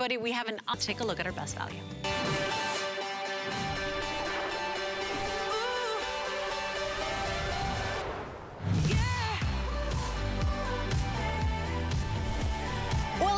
but we have an, I'll take a look at our best value.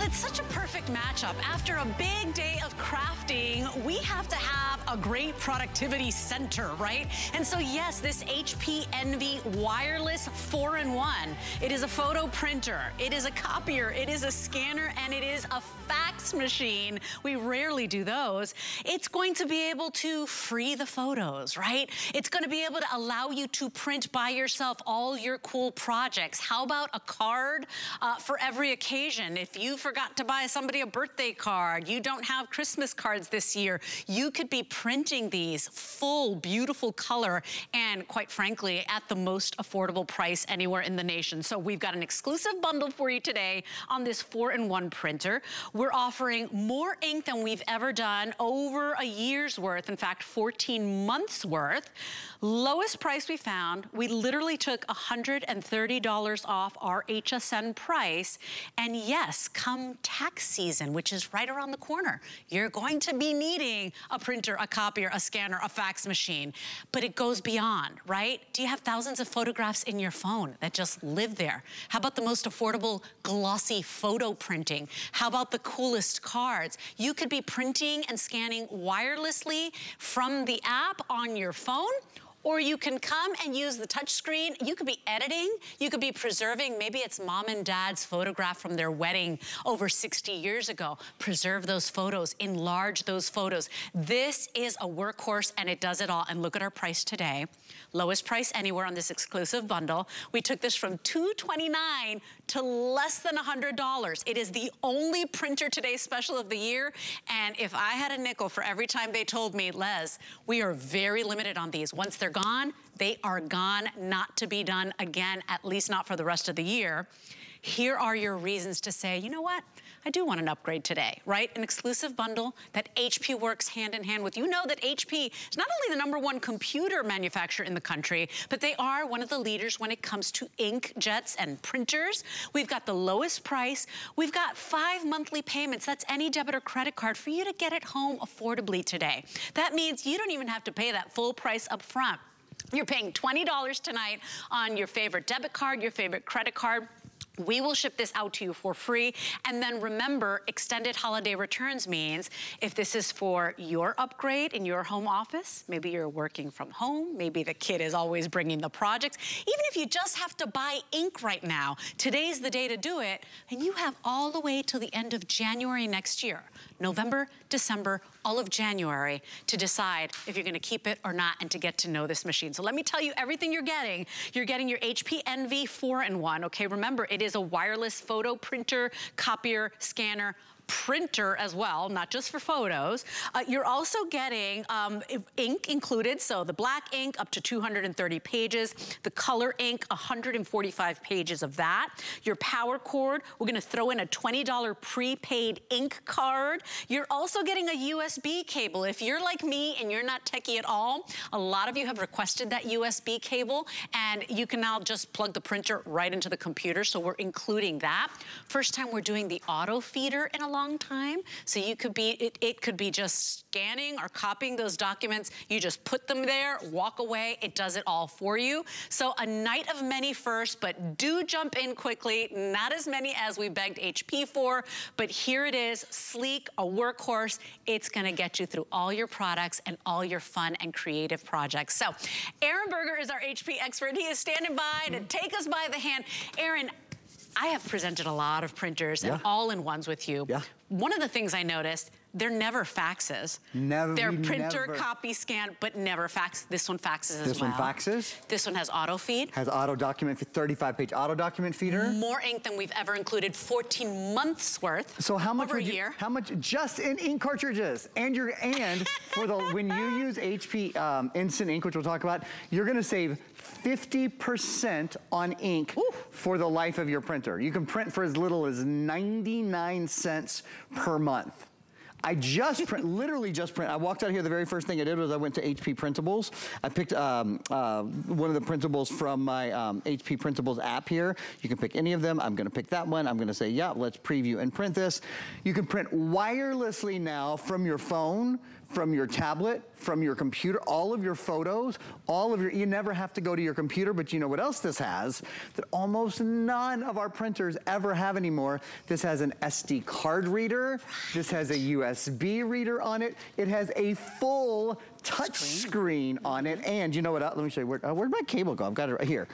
It's such a perfect matchup. After a big day of crafting, we have to have a great productivity center, right? And so yes, this HP Envy wireless 4-in-1. It is a photo printer, it is a copier, it is a scanner, and it is a fax machine. We rarely do those. It's going to be able to free the photos, right? It's going to be able to allow you to print by yourself all your cool projects. How about a card for every occasion? If you forgot to buy somebody a birthday card, you don't have Christmas cards this year, you could be printing these full, beautiful color, and quite frankly, at the most affordable price anywhere in the nation. So we've got an exclusive bundle for you today on this 4-in-1 printer. We're offering more ink than we've ever done, over a year's worth, in fact, 14 months worth. Lowest price we found, we literally took $130 off our HSN price, and yes, come tax season, which is right around the corner, you're going to be needing a printer, a copier, a scanner, a fax machine. But it goes beyond, right? Do you have thousands of photographs in your phone that just live there? How about the most affordable glossy photo printing? How about the coolest cards? You could be printing and scanning wirelessly from the app on your phone, or you can come and use the touch screen. You could be editing, you could be preserving. Maybe it's mom and dad's photograph from their wedding over 60 years ago. Preserve those photos, enlarge those photos. This is a workhorse and it does it all. And look at our price today. Lowest price anywhere on this exclusive bundle. We took this from $229 to less than $100. It is the only Printer Today special of the year. And if I had a nickel for every time they told me, Les, we are very limited on these. Once they're gone, they are gone, not to be done again, at least not for the rest of the year. Here are your reasons to say, you know what? I do want an upgrade today, right? An exclusive bundle that HP works hand in hand with. You know that HP is not only the #1 computer manufacturer in the country, but they are one of the leaders when it comes to inkjets and printers. We've got the lowest price. We've got 5 monthly payments. That's any debit or credit card for you to get it home affordably today. That means you don't even have to pay that full price up front. You're paying $20 tonight on your favorite debit card, your favorite credit card. We will ship this out to you for free. And then remember, extended holiday returns means if this is for your upgrade in your home office, maybe you're working from home, maybe the kid is always bringing the projects, even if you just have to buy ink right now, today's the day to do it, and you have all the way till the end of January next year, November, December, all of January, to decide if you're gonna keep it or not and to get to know this machine. So let me tell you everything you're getting. You're getting your HP Envy 4-in-1, okay? Remember, it is a wireless photo printer, copier, scanner, printer as well, not just for photos. You're also getting ink included, so the black ink up to 230 pages, the color ink, 145 pages of that. Your power cord, we're gonna throw in a $20 prepaid ink card. You're also getting a USB cable. If you're like me and you're not techie at all, a lot of you have requested that USB cable, and you can now just plug the printer right into the computer, so we're including that. First time we're doing the auto feeder in a long time, so you could be, it could be just scanning or copying those documents. You just put them there, walk away, it does it all for you. So a night of many first, but do jump in quickly. Not as many as we begged HP for, but here it is, sleek, a workhorse. It's gonna get you through all your products and all your fun and creative projects. So Aaron Berger is our HP expert. He is standing by to take us by the hand. Aaron, I have presented a lot of printers and all-in-ones with you. Yeah. One of the things I noticed, they're never faxes. Never. They're printer, copy, scan, but never fax. This one faxes as well. This one faxes. This one has auto feed. Has auto document, 35-page auto document feeder. More ink than we've ever included, 14 months worth. So how much? Over a year. How much? Just in ink cartridges. And you're for the when you use HP Instant Ink, which we'll talk about, you're gonna save 50% on ink for the life of your printer. You can print for as little as 99 cents per month. I just print, literally just print. I walked out here, the very first thing I did was I went to HP Printables. I picked one of the printables from my HP Printables app here. You can pick any of them. I'm gonna pick that one. I'm gonna say, yeah, let's preview and print this. You can print wirelessly now from your phone, from your tablet, from your computer, all of your photos, all of your, you never have to go to your computer, but you know what else this has that almost none of our printers ever have anymore? This has an SD card reader, this has a USB reader on it, it has a full touch screen on it, and you know what, let me show you, where'd my cable go? I've got it right here.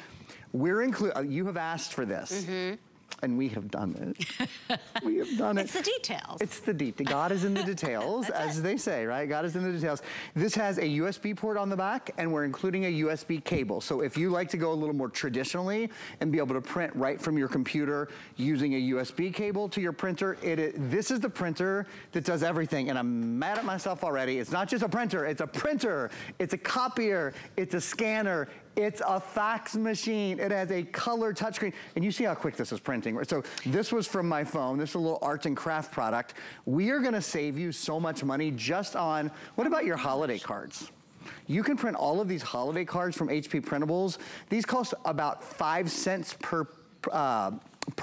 We're you have asked for this. Mm-hmm. And we have done it. We have done it. It's the details. It's the details. God is in the details, as they say, right? God is in the details. This has a USB port on the back, and we're including a USB cable. So if you like to go a little more traditionally and be able to print right from your computer using a USB cable to your printer, this is the printer that does everything. And I'm mad at myself already. It's not just a printer. It's a printer. It's a copier. It's a scanner. It's a fax machine. It has a color touchscreen. And you see how quick this is printing. So this was from my phone. This is a little art and craft product. We are gonna save you so much money just on, what about your holiday cards? You can print all of these holiday cards from HP Printables. These cost about 5 cents per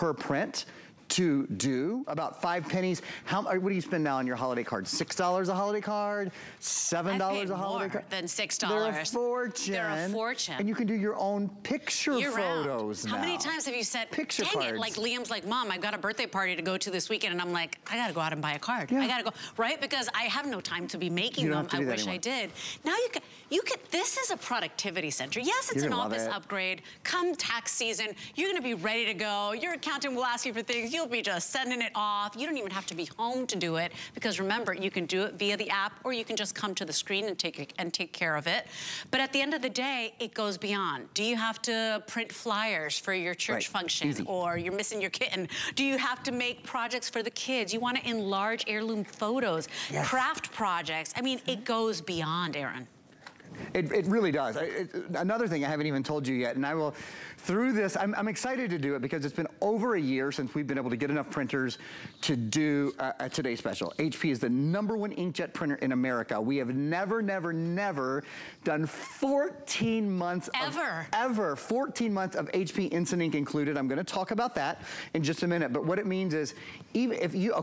print to do, about 5 pennies. What do you spend now on your holiday card? $6 a holiday card? $7 a holiday card? Than $6. They're a fortune. They're a fortune. And you can do your own picture photos now. How many times have you said, dang it, like Liam's like, Mom, I've got a birthday party to go to this weekend, and I'm like, I gotta go out and buy a card. Yeah. I gotta go, right? Because I have no time to be making them. I wish I did. Now you can, this is a productivity center. Yes, it's an office upgrade. Come tax season, you're gonna be ready to go. Your accountant will ask you for things. You'll be just sending it off. You don't even have to be home to do it, because remember, you can do it via the app, or you can just come to the screen and take care of it. But at the end of the day, it goes beyond. Do you have to print flyers for your church function, or you're missing your kitten? Do you have to make projects for the kids? You want to enlarge heirloom photos, craft projects. I mean, it goes beyond, Erin. It really does. Another thing I haven't even told you yet, and I will, through this, I'm excited to do it because it's been over a year since we've been able to get enough printers to do a Today Special. HP is the #1 inkjet printer in America. We have never, never, never done 14 months ever. 14 months of HP Instant Ink included. I'm gonna talk about that in just a minute, but what it means is, even if you,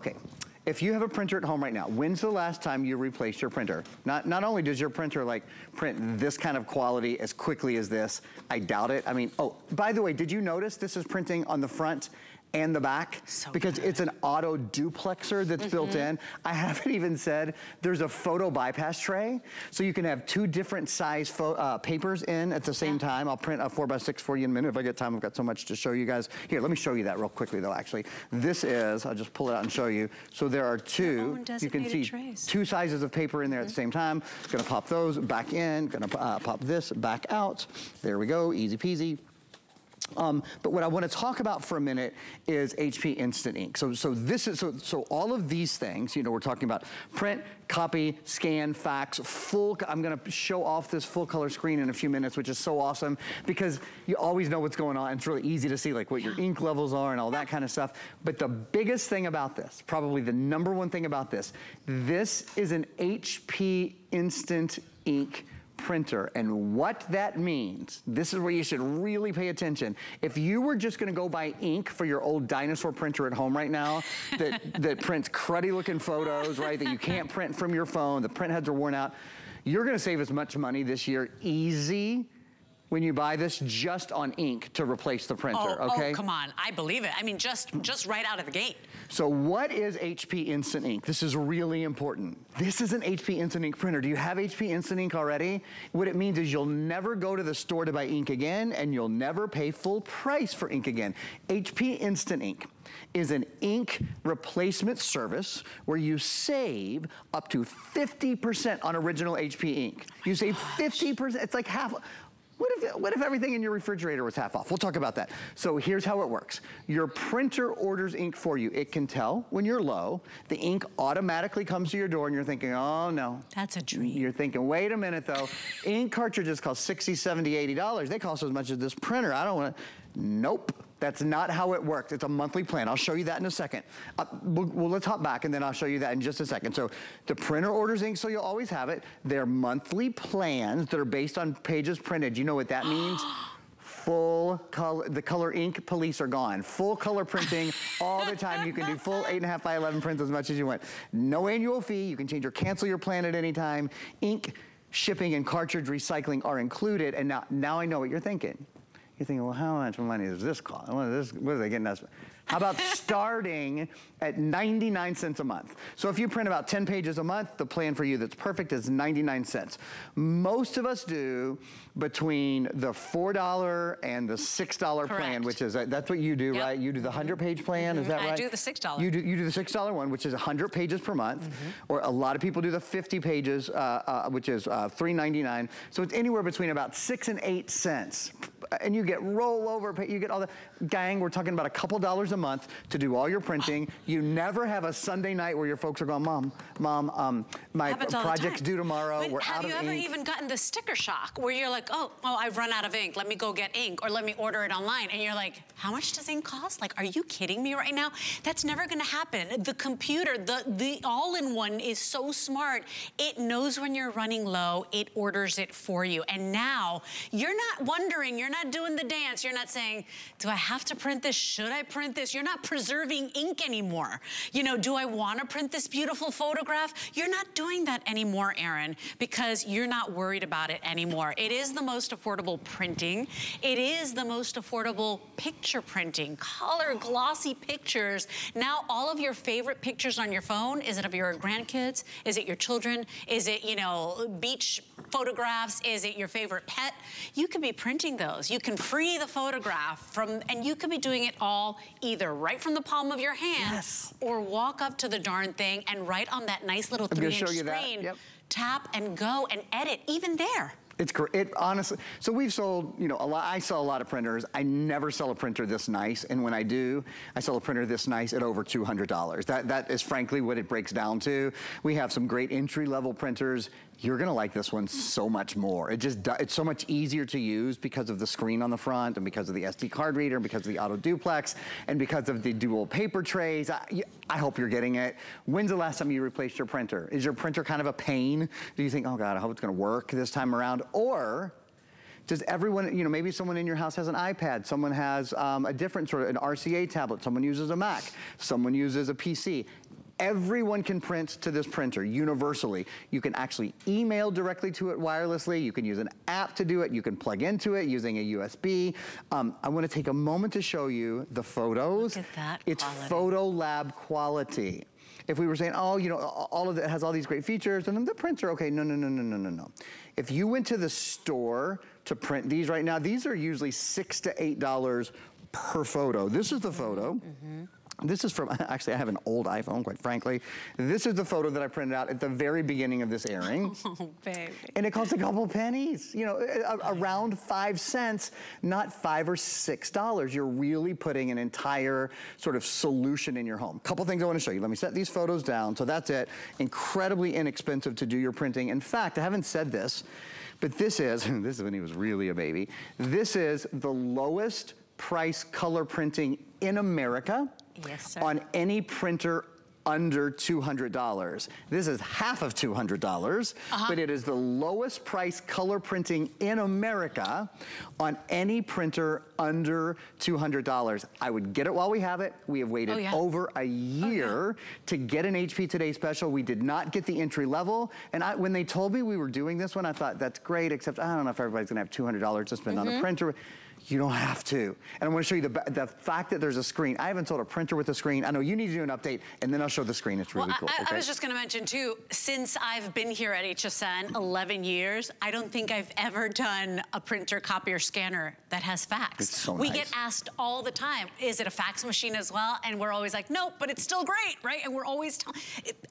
if you have a printer at home right now, when's the last time you replaced your printer? Not only does your printer like print this kind of quality as quickly as this, I doubt it. I mean, oh, by the way, did you notice this is printing on the front and the back? So because it's an auto duplexer that's built in. I haven't even said there's a photo bypass tray, so you can have two different size papers in at the same time. I'll print a 4x6 for you in a minute if I get time. I've got so much to show you guys. Here, let me show you that real quickly though, actually. This is, I'll just pull it out and show you. So there are two, you can see two sizes of paper in there at the same time. Gonna pop those back in, gonna pop this back out. There we go, easy peasy. But what I want to talk about for a minute is HP Instant Ink. So all of these things, you know, we're talking about print, copy, scan, fax, full. I'm gonna show off this full color screen in a few minutes, which is so awesome because you always know what's going on. It's really easy to see like what your ink levels are and all that kind of stuff. But the biggest thing about this, probably the #1 thing about this, this is an HP Instant Ink printer. And what that means, this is where you should really pay attention. If you were just gonna go buy ink for your old dinosaur printer at home right now that prints cruddy looking photos, right, that you can't print from your phone, the print heads are worn out, you're gonna save as much money this year, easy, when you buy this just on ink to replace the printer, okay? Oh, come on, I believe it. I mean, just right out of the gate. So what is HP Instant Ink? This is really important. This is an HP Instant Ink printer. Do you have HP Instant Ink already? What it means is you'll never go to the store to buy ink again, and you'll never pay full price for ink again. HP Instant Ink is an ink replacement service where you save up to 50% on original HP ink. You save 50%, it's like half. What if everything in your refrigerator was half off? We'll talk about that. So here's how it works. Your printer orders ink for you. It can tell when you're low. The ink automatically comes to your door and you're thinking, oh no. That's a dream. You're thinking, wait a minute though. Ink cartridges cost $60, $70, $80. They cost as much as this printer. I don't wanna, nope. That's not how it works. It's a monthly plan. I'll show you that in a second. Well, let's hop back and then I'll show you that in just a second. So the printer orders ink so you'll always have it. They're monthly plans that are based on pages printed. You know what that means? Full color, the color ink police are gone. Full color printing all the time. You can do full 8.5 by 11 prints as much as you want. No annual fee. You can change or cancel your plan at any time. Ink, shipping, and cartridge recycling are included. And now I know what you're thinking. You're thinking, well, how much money does this cost? What are they getting us? How about starting at 99 cents a month? So if you print about 10 pages a month, the plan for you that's perfect is 99 cents. Most of us do between the $4 and the $6 plan, which is, that's what you do, right? You do the 100-page plan, is that right? I do the $6. You do the $6 one, which is 100 pages per month, or a lot of people do the 50 pages, which is $3.99. So it's anywhere between about 6 and 8 cents. And you get rollover pay, you get all the, gang, we're talking about a couple dollars a month to do all your printing. You never have a Sunday night where your folks are going, Mom, my project's due tomorrow, we're out of ink. Have you ever even gotten the sticker shock where you're like, oh, I've run out of ink, let me go get ink, or let me order it online, and you're like, how much does ink cost? Like, are you kidding me right now? That's never gonna happen. The computer, the all-in-one is so smart, it knows when you're running low, it orders it for you, and now you're not wondering, you're not doing the dance. You're not saying, do I have to print this? Should I print this? You're not preserving ink anymore. You know, do I want to print this beautiful photograph? You're not doing that anymore, Erin, because you're not worried about it anymore. It is the most affordable printing. It is the most affordable picture printing, color glossy pictures. Now all of your favorite pictures on your phone, is it of your grandkids? Is it your children? Is it, you know, beach photographs? Is it your favorite pet? You could be printing those. You can free the photograph from, and you could be doing it all either right from the palm of your hand, or walk up to the darn thing and right on that nice little 3-inch screen, tap and go and edit even there. It honestly, so we've sold, you know, a lot, I sell a lot of printers. I never sell a printer this nice, and when I do, I sell a printer this nice at over $200. That is frankly what it breaks down to. We have some great entry-level printers. You're gonna like this one so much more. It's so much easier to use because of the screen on the front, and because of the SD card reader, and because of the auto duplex, and because of the dual paper trays. I hope you're getting it. When's the last time you replaced your printer? Is your printer kind of a pain? Do you think, oh God, I hope it's gonna work this time around? Or does everyone, you know, maybe someone in your house has an iPad, someone has a different sort of an RCA tablet, someone uses a Mac, someone uses a PC. Everyone can print to this printer universally. You can actually email directly to it wirelessly. You can use an app to do it. You can plug into it using a USB. I want to take a moment to show you the photos. Look at that quality. It's photo lab quality. If we were saying, oh, you know, all of it has all these great features, and then the printer, okay, no. If you went to the store to print these right now, these are usually $6 to $8 per photo. This is the photo. This is from, actually I have an old iPhone, quite frankly. This is the photo that I printed out at the very beginning of this airing. Oh, baby. And it costs a couple pennies, you know, around 5 cents, not $5 or $6. You're really putting an entire sort of solution in your home. Couple things I wanna show you. Let me set these photos down. So that's it. Incredibly inexpensive to do your printing. In fact, I haven't said this, but this is when he was really a baby. This is the lowest price color printing in America. Yes, sir. On any printer under $200. This is half of $200, but it is the lowest price color printing in America on any printer under $200. I would get it while we have it. We have waited over a year to get an HP Today special. We did not get the entry level. And when they told me we were doing this one, I thought, that's great, except I don't know if everybody's gonna have $200 to spend on a printer. You don't have to. And I wanna show you the fact that there's a screen. I haven't sold a printer with a screen. I know you need to do an update, and then I'll show the screen. It's really cool. I was just gonna mention too, since I've been here at HSN 11 years, I don't think I've ever done a printer, copier, scanner that has fax. It's so nice. We get asked all the time, is it a fax machine as well? And we're always like, nope, but it's still great, right? And we're always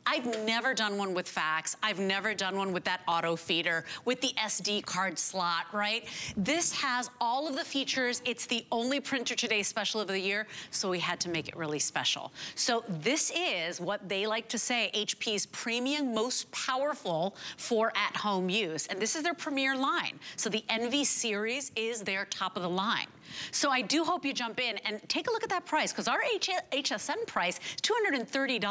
I've never done one with fax. I've never done one with that auto feeder, with the SD card slot, right? This has all of the features teachers. It's the only Printer Today special of the year, so we had to make it really special. So this is what they like to say, HP's premium most powerful for at-home use. And this is their premier line. So the Envy series is their top of the line. So I do hope you jump in and take a look at that price, because our HSN price is $230.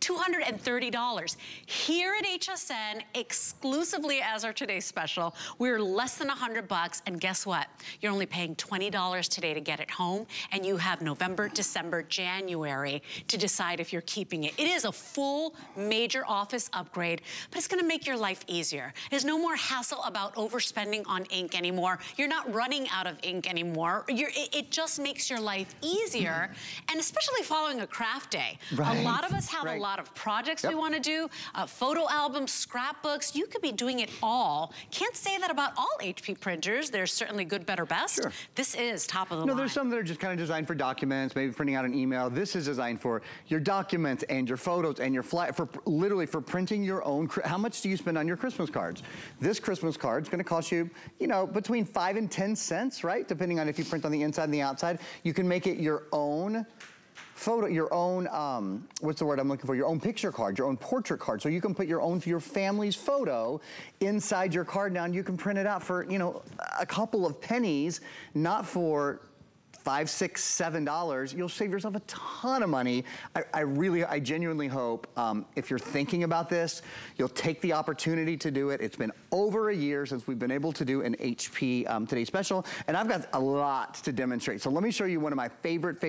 $230. Here at HSN, exclusively as our today's special, we're less than $100, and guess what? You're only paying $20 today to get it home, and you have November, December, January to decide if you're keeping it. It is a full major office upgrade, but it's gonna make your life easier. There's no more hassle about overspending on ink anymore. You're not running out of ink anymore. It just makes your life easier, and especially following a craft day. Right. A lot of us have a lot of projects we want to do, photo albums, scrapbooks. You could be doing it all. Can't say that about all HP printers. There's certainly good, better, best. Sure. This is top of the line. There's some that are just kind of designed for documents, maybe printing out an email. This is designed for your documents and your photos and your flat, for literally for printing your own. How much do you spend on your Christmas cards? This Christmas card's going to cost you, you know, between 5 and 10 cents, right? Depending on if you print on the inside and the outside. You can make it your own photo, your own, what's the word I'm looking for? Your own picture card, your own portrait card. So you can put your own, your family's photo inside your card now, and you can print it out for, you know, a couple of pennies, not for $5, $6, $7. You'll save yourself a ton of money. I genuinely hope if you're thinking about this, you'll take the opportunity to do it. It's been over a year since we've been able to do an HP Today special, and I've got a lot to demonstrate. So let me show you one of my favorite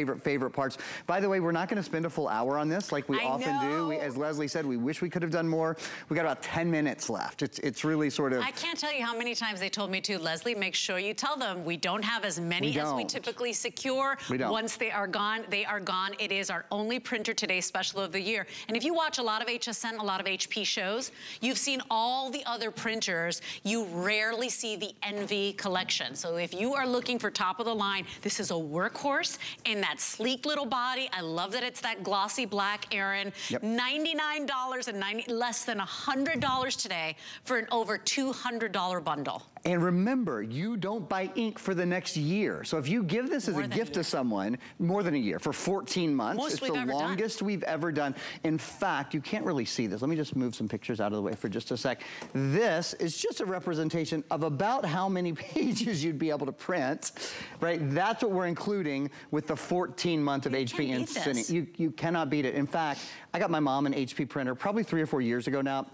parts. By the way, we're not gonna spend a full hour on this like we often do. We, as Lesley said, we wish we could have done more. We got about 10 minutes left. It's really sort of... I can't tell you how many times they told me to, Lesley, make sure you tell them we don't have as many as we typically see. Secure. Once they are gone, they are gone. It is our only Printer Today special of the year. And if you watch a lot of HSN, a lot of HP shows, you've seen all the other printers. You rarely see the Envy collection. So if you are looking for top of the line, this is a workhorse in that sleek little body. I love that it's that glossy black, Aaron. Yep. $99 less than $100 today for an over $200 bundle. And remember, you don't buy ink for the next year. So if you give this as a gift to someone, more than a year, for 14 months, it's the longest we've ever done. In fact, you can't really see this. Let me just move some pictures out of the way for just a sec. This is just a representation of about how many pages you'd be able to print, right? That's what we're including with the 14 month of HP Instant Ink. You cannot beat it. In fact, I got my mom an HP printer probably 3 or 4 years ago now.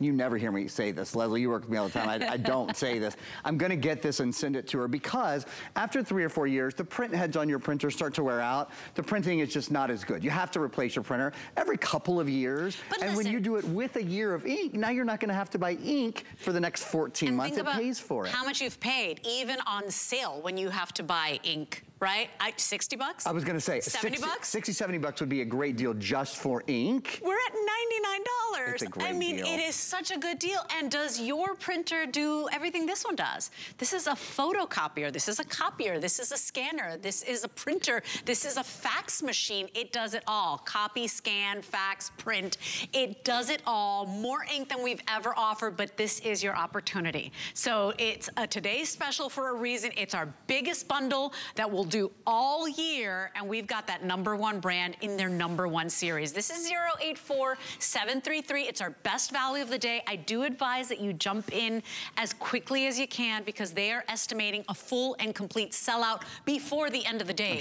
You never hear me say this, Lesley, you work with me all the time. I don't say this. I'm gonna get this and send it to her, because after 3 or 4 years, the print heads on your printer start to wear out. The printing is just not as good. You have to replace your printer every couple of years. But and listen, when you do it with a year of ink, now you're not gonna have to buy ink for the next 14 months. It pays for it. How much you've paid, even on sale, when you have to buy ink. Right? $60? I was gonna say, 70 bucks? 60, $70 would be a great deal just for ink. We're at $99. It's a great deal. It is such a good deal. And does your printer do everything this one does? This is a photocopier, this is a copier, this is a scanner, this is a printer, this is a fax machine. It does it all. Copy, scan, fax, print. It does it all. More ink than we've ever offered, but this is your opportunity. So it's a today's special for a reason. It's our biggest bundle that will do all year, and we've got that #1 brand in their #1 series. This is 084733. It's our best value of the day. I do advise that you jump in as quickly as you can, because they are estimating a full and complete sellout before the end of the day.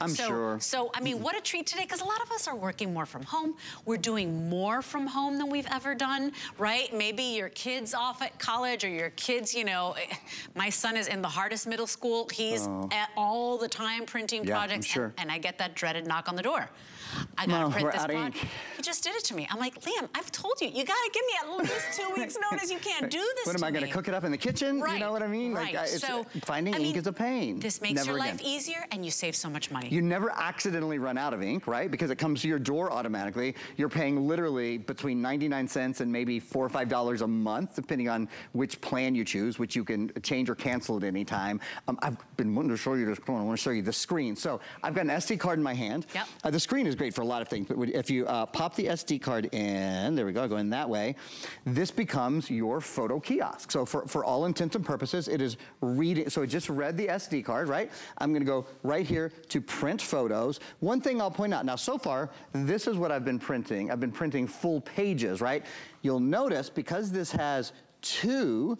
I'm sure. So, I mean, what a treat today, because a lot of us are working more from home. We're doing more from home than we've ever done, right? Maybe your kid's off at college, or your kids, you know, my son is in the hardest middle school. He's at all the time printing projects, and I get that dreaded knock on the door. I gotta print this project. He just did it to me. I'm like, Liam, I've told you, you gotta give me at least 2 weeks notice. You can't do this to me. What am I gonna cook it up in the kitchen? Right. You know what I mean? Right. Like, so, finding ink is a pain. This makes your life easier, and you save so much money. You never accidentally run out of ink, right? Because it comes to your door automatically. You're paying literally between 99 cents and maybe $4 or $5 a month, depending on which plan you choose, which you can change or cancel at any time. I've been wanting to show you this. I want to show you the screen. So I've got an SD card in my hand. Yep. The screen is great for a lot of things, but if you pop the SD card in, there we go, going that way, this becomes your photo kiosk. So for all intents and purposes, it is reading, so it just read the SD card, right? I'm gonna go right here to print photos. One thing I'll point out, now so far, this is what I've been printing. I've been printing full pages, right? You'll notice because this has two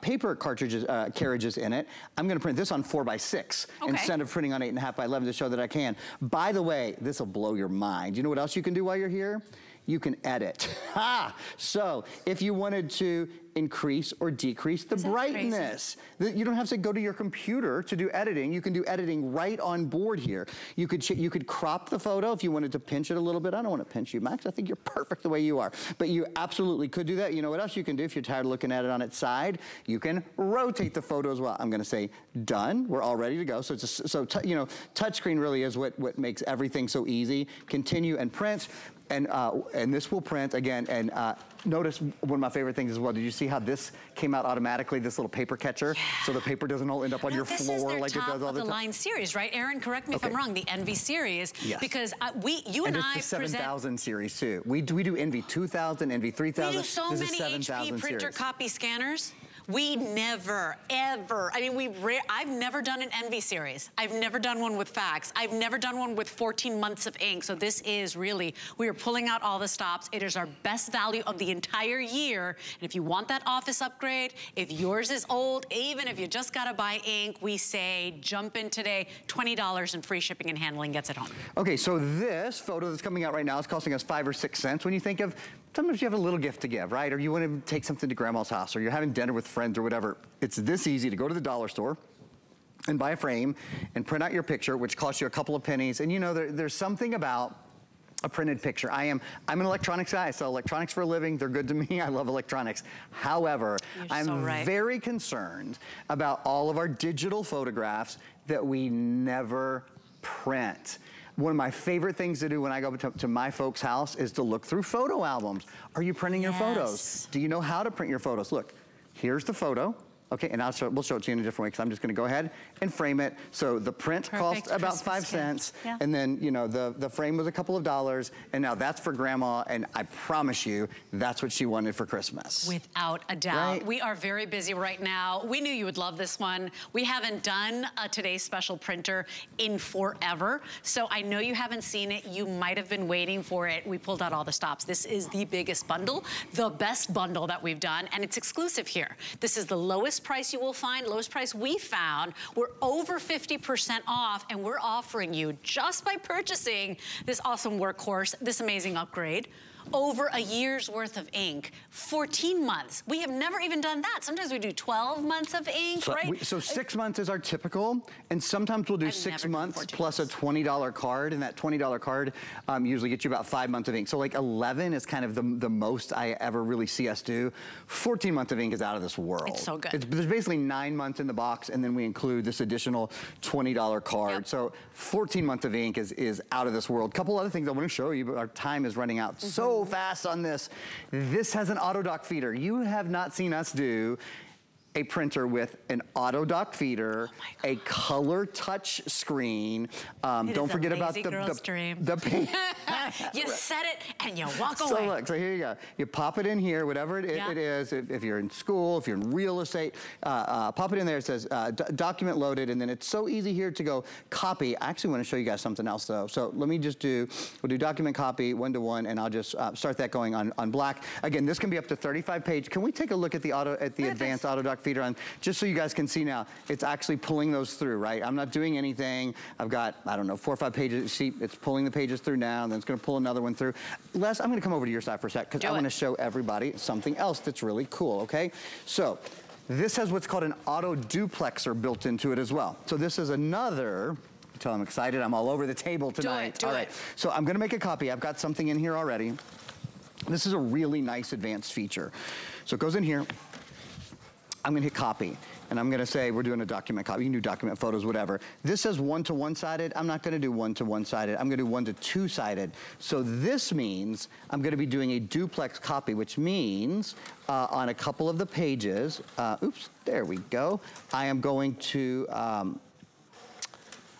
paper cartridges, carriages in it, I'm gonna print this on 4x6 instead of printing on 8.5 by 11 to show that I can. By the way, this'll blow your mind. You know what else you can do while you're here? You can edit. Ha! So if you wanted to increase or decrease the brightness. You don't have to go to your computer to do editing. You can do editing right on board here. You could crop the photo if you wanted to pinch it a little bit. I don't want to pinch you, Max. I think you're perfect the way you are. But you absolutely could do that. You know what else you can do if you're tired of looking at it on its side? You can rotate the photo as well. I'm going to say done. We're all ready to go. So, you know, touchscreen really is what makes everything so easy. Continue and print. And this will print again, and notice one of my favorite things as well. Did you see how this came out automatically, this little paper catcher? Yeah. So the paper doesn't all end up on your floor like it does all the time. This is their top of the line series, right? Aaron, correct me if I'm wrong, the Envy series. Yes. Because you and I present... And it's the 7,000 series too. We do Envy 2,000, Envy 3,000. We do so many HP printer copy scanners. We never, ever, I mean, I've never done an Envy series. I've never done one with fax. I've never done one with 14 months of ink. So this is really, we are pulling out all the stops. It is our best value of the entire year. And if you want that office upgrade, if yours is old, even if you just gotta buy ink, we say jump in today, $20 and free shipping and handling gets it home. Okay, so this photo that's coming out right now is costing us 5 or 6 cents. When you think of, sometimes you have a little gift to give, right? Or you want to take something to grandma's house, or you're having dinner with friends or whatever. It's this easy to go to the dollar store and buy a frame and print out your picture, which costs you a couple of pennies. And you know, there's something about a printed picture. I'm an electronics guy. I sell electronics for a living. They're good to me. I love electronics. However, I'm very concerned about all of our digital photographs that we never print. One of my favorite things to do when I go to my folks' house is to look through photo albums. Are you printing your photos? Do you know how to print your photos? Look, here's the photo. Okay, and we'll show it to you in a different way because I'm just gonna go ahead and frame it. So the print cost about 5 cents. Yeah. And then, you know, the frame was a couple of dollars, and now that's for grandma, and I promise you, that's what she wanted for Christmas. Without a doubt. Right? We are very busy right now. We knew you would love this one. We haven't done a Today's Special printer in forever, so I know you haven't seen it. You might have been waiting for it. We pulled out all the stops. This is the biggest bundle, the best bundle that we've done, and it's exclusive here. This is the lowest price you will find, lowest price we found. We're over 50% off, and we're offering you, just by purchasing this awesome workhorse, this amazing upgrade, over a year's worth of ink, 14 months. We have never even done that. Sometimes we do 12 months of ink, right? So 6 months is our typical, and sometimes we'll do 6 months plus a $20 card, and that $20 card usually gets you about 5 months of ink. So like 11 is kind of the most I ever really see us do. 14 months of ink is out of this world. It's so good. There's basically 9 months in the box, and then we include this additional $20 card. Yep. So 14 months of ink is out of this world. Couple other things I want to show you, but our time is running out. Mm-hmm. So fast on this. This has an auto dock feeder. You have not seen us do a printer with an auto dock feeder, a color touch screen. Don't forget about the paint. You set it and you walk away. So look, so here you go. You pop it in here, whatever it is. If you're in school, if you're in real estate, pop it in there. It says document loaded, and then it's so easy here to go copy. I actually want to show you guys something else though. So let me just we'll do document copy 1-to-1, and I'll just start that going on black. Again, this can be up to 35 pages. Can we take a look at the advanced auto dock feeder on, just so you guys can see now, it's actually pulling those through, right? I'm not doing anything. I've got, I don't know, 4 or 5 pages. See, it's pulling the pages through now, and then it's gonna pull another one through. Les, I'm gonna come over to your side for a sec, because I wanna show everybody something else that's really cool, okay? So, this has what's called an auto duplexer built into it as well. So this is another, until I'm excited, I'm all over the table tonight. All right, so I'm gonna make a copy. I've got something in here already. This is a really nice advanced feature. So it goes in here. I'm gonna hit copy, and I'm gonna say we're doing a document copy. You can do document photos, whatever. This says 1-to-1-sided. I'm not gonna do 1-to-1-sided. I'm gonna do 1-to-2-sided. So this means I'm gonna be doing a duplex copy, which means on a couple of the pages, oops, there we go. I am going to,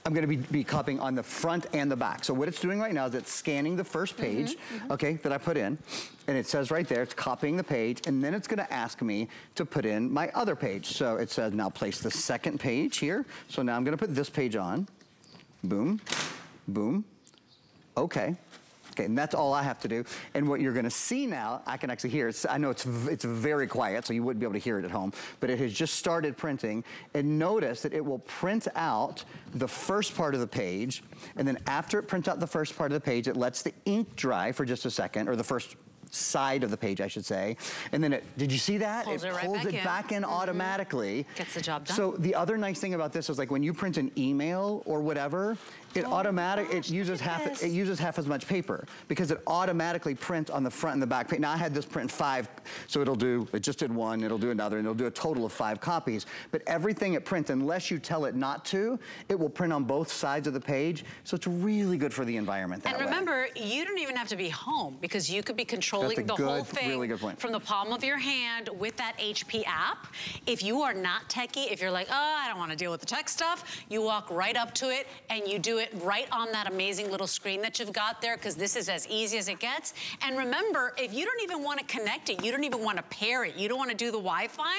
I'm gonna be copying on the front and the back. So what it's doing right now is it's scanning the first page, okay, that I put in, and it says right there, it's copying the page, and then it's gonna ask me to put in my other page. So it says now place the second page here. So now I'm gonna put this page on. Boom, boom, okay. Okay, and that's all I have to do. And what you're gonna see now, I can actually hear, I know it's very quiet, so you wouldn't be able to hear it at home, but it has just started printing, and notice that it will print out the first part of the page, and then after it prints out the first part of the page, it lets the ink dry for just a second, or the first side of the page, I should say. And then it, did you see that? It pulls it back in automatically. Gets the job done. So the other nice thing about this is like when you print an email or whatever, it automatically, it uses half as much paper because it automatically prints on the front and the back page. Now I had this print 5, so it'll do, it just did one, it'll do another, and it'll do a total of 5 copies. But everything it prints, unless you tell it not to, it will print on both sides of the page. So it's really good for the environment that way. And remember, you don't even have to be home because you could be controlling the whole thing from the palm of your hand with that HP app. If you are not techie, if you're like, oh, I don't want to deal with the tech stuff, you walk right up to it and you do it right on that amazing little screen that you've got there, because this is as easy as it gets. And remember, if you don't even want to connect it, you don't even want to pair it, you don't want to do the Wi-Fi,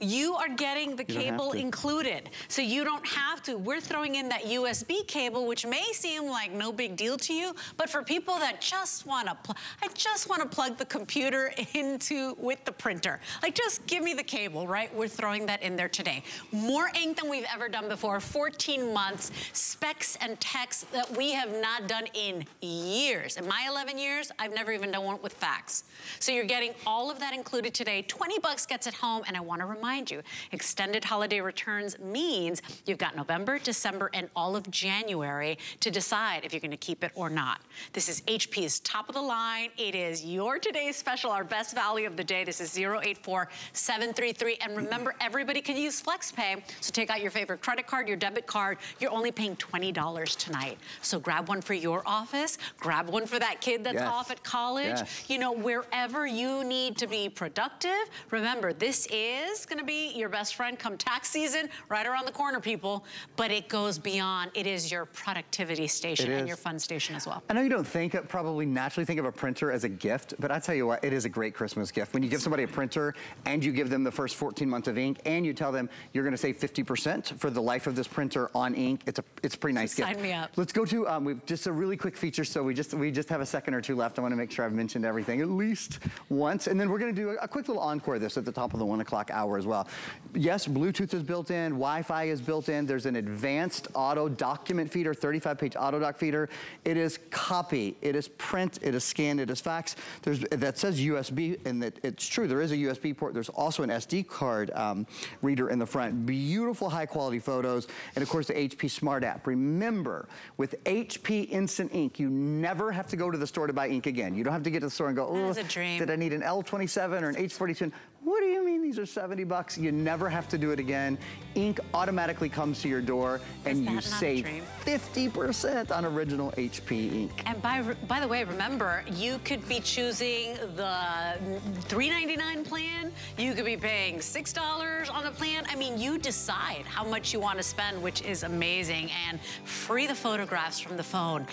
you are getting the cable included. So you don't have to. We're throwing in that USB cable, which may seem like no big deal to you, but for people that just want to, I just want to plug the computer into with the printer. Like, just give me the cable, right? We're throwing that in there today. More ink than we've ever done before. 14 months, specs and text that we have not done in years. In my 11 years, I've never even done one with fax. So you're getting all of that included today. $20 gets it home, and I want to remind you, extended holiday returns means you've got November, December, and all of January to decide if you're going to keep it or not. This is HP's top of the line. It is your today's special, our best value of the day. This is 084733, and remember, everybody can use FlexPay, so take out your favorite credit card, your debit card. You're only paying $20 tonight. So grab one for your office, grab one for that kid that's off at college, you know, wherever you need to be productive. Remember, this is gonna be your best friend come tax season, right around the corner, people, but it goes beyond. It is your productivity station and your fun station as well. I know you don't think, probably naturally think of a printer as a gift, but I tell you what, it is a great Christmas gift. When you give somebody a printer and you give them the first 14 months of ink and you tell them you're gonna save 50% for the life of this printer on ink, it's a pretty nice gift. Sign me up. Let's go to we've just a really quick feature, so we just have a second or two left. I want to make sure I've mentioned everything at least once, and then we're going to do a quick little encore of this at the top of the 1 o'clock hour as well. Yes, Bluetooth is built in, Wi-Fi is built in. There's an advanced auto document feeder, 35-page auto doc feeder. It is copy, it is print, it is scan, it is fax. There's that says USB, and that it's true. There is a USB port. There's also an SD card reader in the front. Beautiful, high-quality photos, and of course the HP Smart App. Remember, with HP Instant Ink, you never have to go to the store to buy ink again. You don't have to get to the store and go, oh, did I need an L27 or an H42? What do you mean these are $70? You never have to do it again. Ink automatically comes to your door, and you save 50% on original HP ink. And by the way, remember, you could be choosing the $3.99 plan. You could be paying $6 on the plan. I mean, you decide how much you want to spend, which is amazing. And free the photographs from the phone.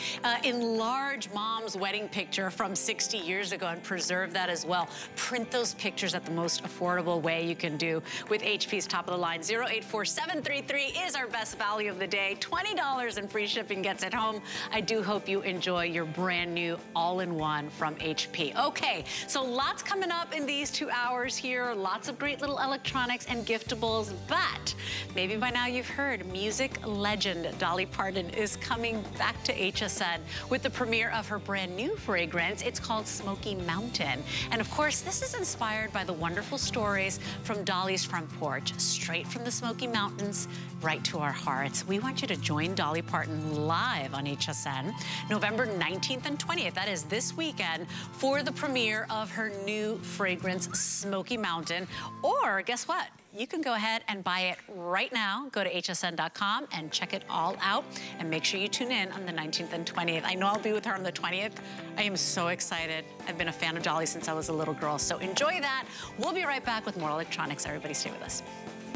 Enlarge mom's wedding picture from 60 years ago and preserve that as well. Print those pictures at the most affordable way you can do with HP's top of the line. 084733 is our best value of the day. $20 in free shipping gets it home. I do hope you enjoy your brand new all-in-one from HP. Okay, so lots coming up in these 2 hours here. Lots of great little electronics and giftables, but maybe by now you've heard music legend Dolly Parton is coming back to HSN with the premiere of her brand new fragrance. It's called Smoky Mountain. And of course, this is inspired by the wonderful stories from Dolly's front porch, straight from the Smoky Mountains, right to our hearts. We want you to join Dolly Parton live on HSN, November 19th and 20th. That is this weekend for the premiere of her new fragrance, Smoky Mountain. Or guess what? You can go ahead and buy it right now. Go to hsn.com and check it all out. And make sure you tune in on the 19th and 20th. I know I'll be with her on the 20th. I am so excited. I've been a fan of Dolly since I was a little girl, so enjoy that. We'll be right back with more electronics. Everybody stay with us.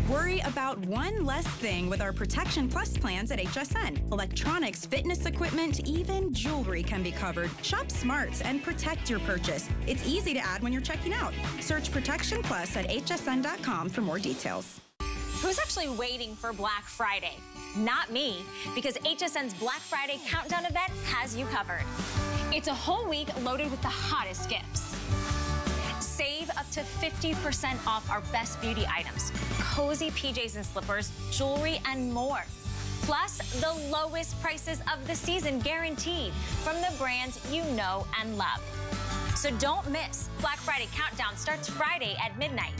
Worry about one less thing with our Protection Plus plans at HSN. Electronics, fitness equipment, even jewelry can be covered. Shop smart and protect your purchase. It's easy to add when you're checking out. Search Protection Plus at hsn.com for more details. Who's actually waiting for Black Friday? Not me, because HSN's Black Friday Countdown event has you covered. It's a whole week loaded with the hottest gifts. Save up to 50% off our best beauty items, cozy PJs and slippers, jewelry, and more. Plus, the lowest prices of the season guaranteed from the brands you know and love. So don't miss. Black Friday Countdown starts Friday at midnight.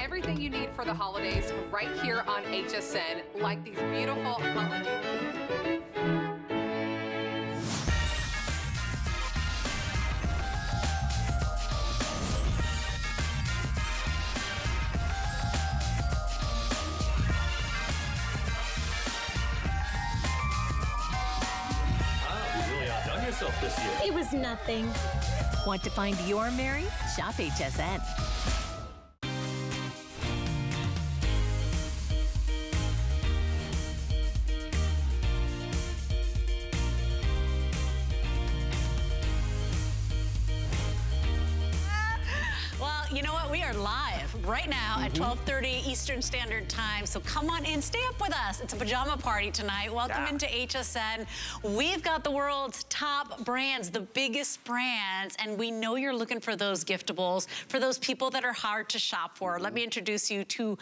Everything you need for the holidays right here on HSN, like these beautiful holidays. Wow, you really outdone yourself this year. It was nothing. Want to find your Mary? Shop HSN. Right now at 12:30 Eastern Standard Time. So come on in, stay up with us. It's a pajama party tonight. Welcome into HSN. We've got the world's top brands, the biggest brands, and we know you're looking for those giftables, for those people that are hard to shop for. Let me introduce you to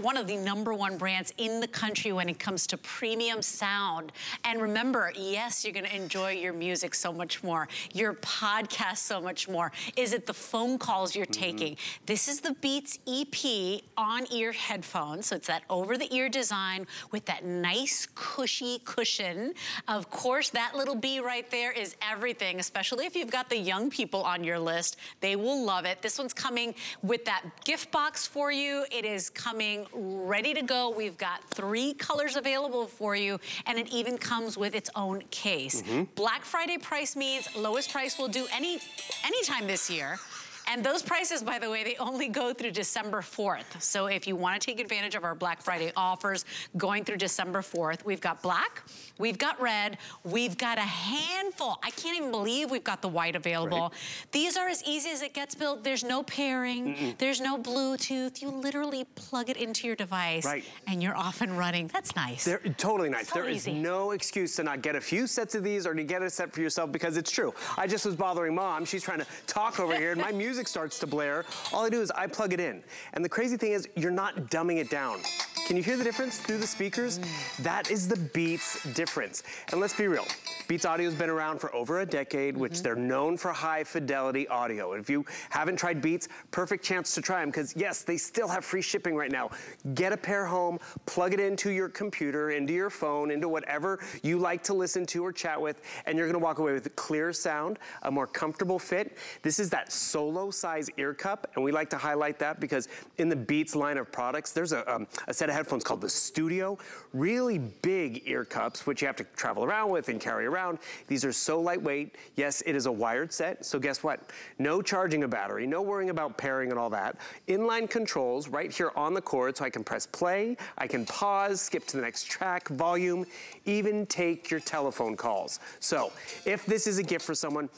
one of the #1 brands in the country when it comes to premium sound. And remember, yes, you're gonna enjoy your music so much more, your podcast so much more. Is it the phone calls you're taking? This is the Beats EP on-ear headphones. So it's that over-the-ear design with that nice cushy cushion. Of course, that little bee right there is everything, especially if you've got the young people on your list. They will love it. This one's coming with that gift box for you. It is coming ready to go. We've got 3 colors available for you, and it even comes with its own case. Black Friday price means lowest price we'll do anytime this year. And those prices, by the way, they only go through December 4th. So if you want to take advantage of our Black Friday offers going through December 4th, we've got black, we've got red, we've got a handful. I can't even believe we've got the white available. Right. These are as easy as it gets, Bill. There's no pairing. There's no Bluetooth. You literally plug it into your device and you're off and running. That's nice. They're totally nice. So there is no excuse to not get a few sets of these or to get a set for yourself, because it's true. I just was bothering Mom. She's trying to talk over here and my music starts to blare. All I do is I plug it in. And the crazy thing is, you're not dumbing it down. Can you hear the difference through the speakers? That is the Beats difference. And let's be real, Beats audio's been around for over a decade, which they're known for high fidelity audio. If you haven't tried Beats, perfect chance to try them, because yes, they still have free shipping right now. Get a pair home, plug it into your computer, into your phone, into whatever you like to listen to or chat with, and you're gonna walk away with clear sound, a more comfortable fit. This is that solo size ear cup, and we like to highlight that because in the Beats line of products, there's a set of headphones called the Studio, really big ear cups, which you have to travel around with and carry around. These are so lightweight. Yes, it is a wired set, so guess what? No charging a battery, no worrying about pairing and all that. Inline controls right here on the cord, so I can press play, I can pause, skip to the next track, volume, even take your telephone calls. So if this is a gift for someone,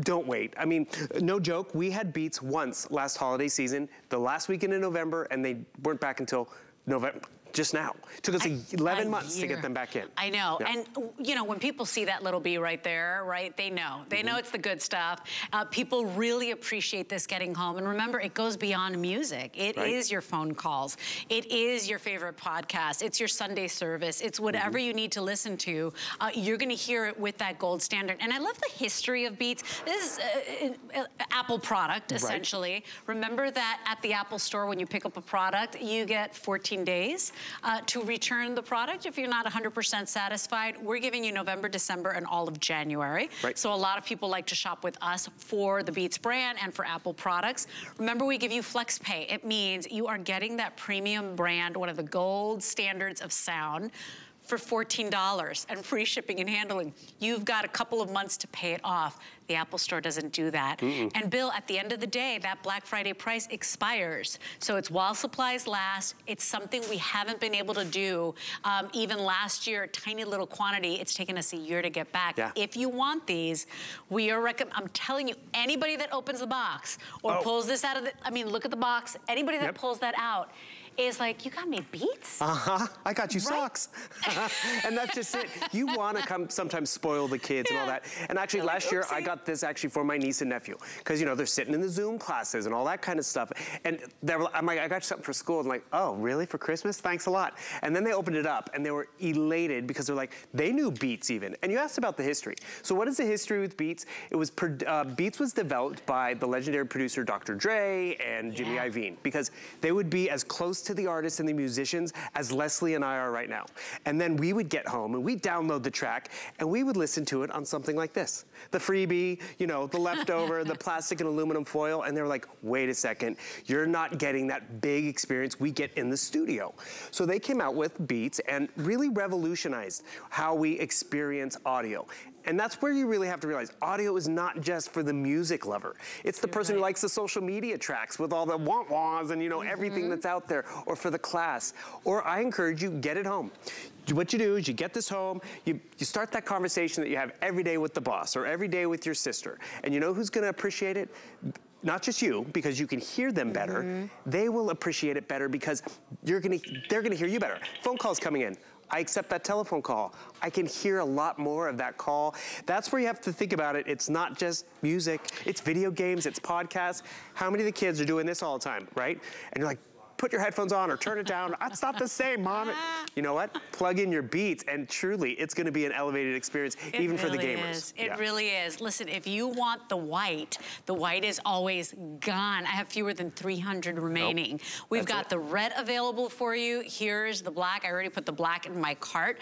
don't wait. I mean, no joke, we had Beats once last holiday season, the last weekend in November, and they weren't back until November, just now. Took us 11 months to get them back in. I know, and you know, when people see that little bee right there, right, they know. They know it's the good stuff. People really appreciate this getting home. And remember, it goes beyond music. It is your phone calls. It is your favorite podcast. It's your Sunday service. It's whatever you need to listen to. You're gonna hear it with that gold standard. And I love the history of Beats. This is an Apple product, essentially. Remember that at the Apple store, when you pick up a product, you get 14 days to return the product if you're not 100% satisfied. We're giving you November, December, and all of January. Right. So a lot of people like to shop with us for the Beats brand and for Apple products. Remember, we give you flex pay. It means you are getting that premium brand, one of the gold standards of sound, for $14 and free shipping and handling. You've got a couple of months to pay it off. The Apple Store doesn't do that. And Bill, at the end of the day, that Black Friday price expires. So it's while supplies last. It's something we haven't been able to do. Even last year, tiny little quantity, it's taken us a year to get back. Yeah. If you want these, we are I'm telling you, anybody that opens the box or pulls this out of the, look at the box, anybody that pulls that out, is like, you got me Beats? Uh-huh, I got you socks. And that's just it. You wanna come sometimes spoil the kids and all that. And actually last year, I got this actually for my niece and nephew. Cause you know, they're sitting in the Zoom classes and all that kind of stuff. And they're, I'm like, I got you something for school. And like, oh, really, for Christmas? Thanks a lot. And then they opened it up and they were elated because they're like, they knew Beats even. And you asked about the history. So what is the history with Beats? It was, Beats was developed by the legendary producer, Dr. Dre and Jimmy Iovine, because they would be as close to the artists and the musicians as Lesley and I are right now. And then we would get home and we'd download the track and we would listen to it on something like this. The freebie, you know, the leftover, the plastic and aluminum foil. And they were like, wait a second, you're not getting that big experience we get in the studio. So they came out with Beats and really revolutionized how we experience audio. And that's where you really have to realize audio is not just for the music lover. It's the person who likes the social media tracks with all the wah-wahs and you know everything that's out there, or for the class. Or I encourage you, get it home. What you do is you get this home, you start that conversation that you have every day with the boss or every day with your sister. And you know who's gonna appreciate it? Not just you, because you can hear them better. They will appreciate it better because they're gonna hear you better. Phone calls coming in. I accept that telephone call. I can hear a lot more of that call. That's where you have to think about it. It's not just music, it's video games, it's podcasts. How many of the kids are doing this all the time, right? And you're like, put your headphones on or turn it down. That's not the same, Mom. You know what? Plug in your Beats and truly it's gonna be an elevated experience even for the gamers. It really is. Listen, if you want the white is always gone. I have fewer than 300 remaining. We've got the red available for you. Here's the black. I already put the black in my cart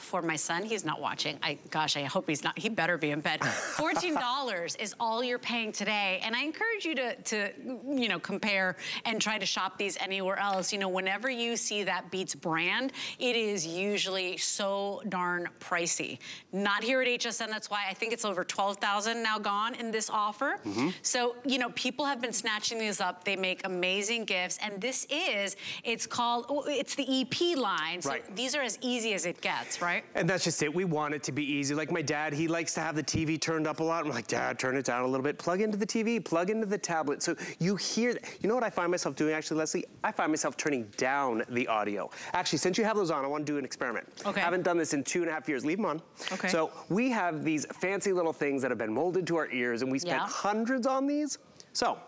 for my son. He's not watching. Gosh, I hope he's not. He better be in bed. $14 is all you're paying today. And I encourage you to you know, compare and try to shop these anywhere else. You know, whenever you see that Beats brand, it is usually so darn pricey. Not here at HSN, that's why I think it's over 12,000 now gone in this offer. So, you know, people have been snatching these up. They make amazing gifts. And this is, it's called, it's the EP line. So these are as easy as it gets, right? And that's just it. We want it to be easy. Like my dad, he likes to have the TV turned up a lot. I'm like, Dad, turn it down a little bit. Plug into the TV, plug into the tablet. So you hear, you know what I find myself doing actually, Lesley? I find myself turning down the audio. Actually, since you have those on, I want to do an experiment. I haven't done this in 2.5 years. Leave them on. So we have these fancy little things that have been molded to our ears, and we spent hundreds on these. So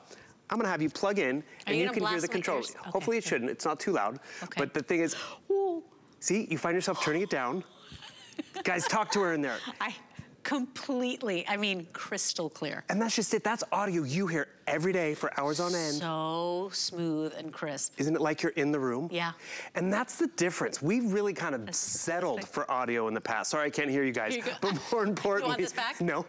I'm gonna have you plug in, and you can hear the controls. Hopefully it shouldn't. It's not too loud. But the thing is, see, you find yourself turning it down. Guys, talk to her in there. Completely, I mean, crystal clear. And that's just it, that's audio you hear every day for hours on end. So smooth and crisp. Isn't it like you're in the room? And that's the difference. We've really kind of settled for audio in the past. Sorry, I can't hear you guys. But more importantly. You want this back? No.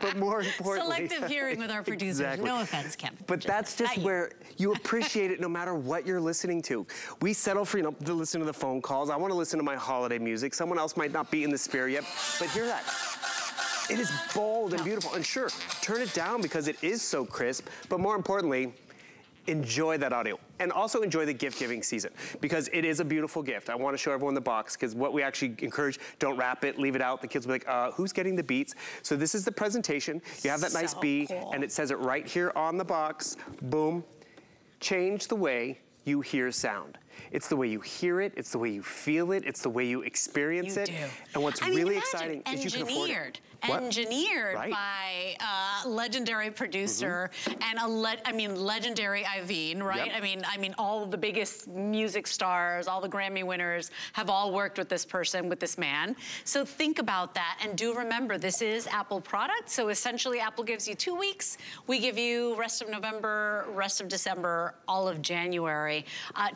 But more importantly. Selective hearing with our producers, no offense, Kevin. But that's just where you appreciate it no matter what you're listening to. We settle for, you know, to listen to the phone calls. I wanna listen to my holiday music. Someone else might not be in the spirit yet, but hear that. It is bold and beautiful. And sure, turn it down because it is so crisp, but more importantly, enjoy that audio. And also enjoy the gift giving season because it is a beautiful gift. I want to show everyone the box because what we actually encourage, don't wrap it, leave it out. The kids will be like, who's getting the Beats? So this is the presentation. You have that nice B and it says it right here on the box. Boom. Change the way you hear sound. It's the way you hear it, it's the way you feel it, it's the way you experience it. And what's really exciting is you can afford it. Engineered by legendary producer and a legendary Iovine, right? I mean, all of the biggest music stars, all the Grammy winners have all worked with this person, with this man. So think about that, and do remember this is Apple product. So essentially, Apple gives you 2 weeks. We give you rest of November, rest of December, all of January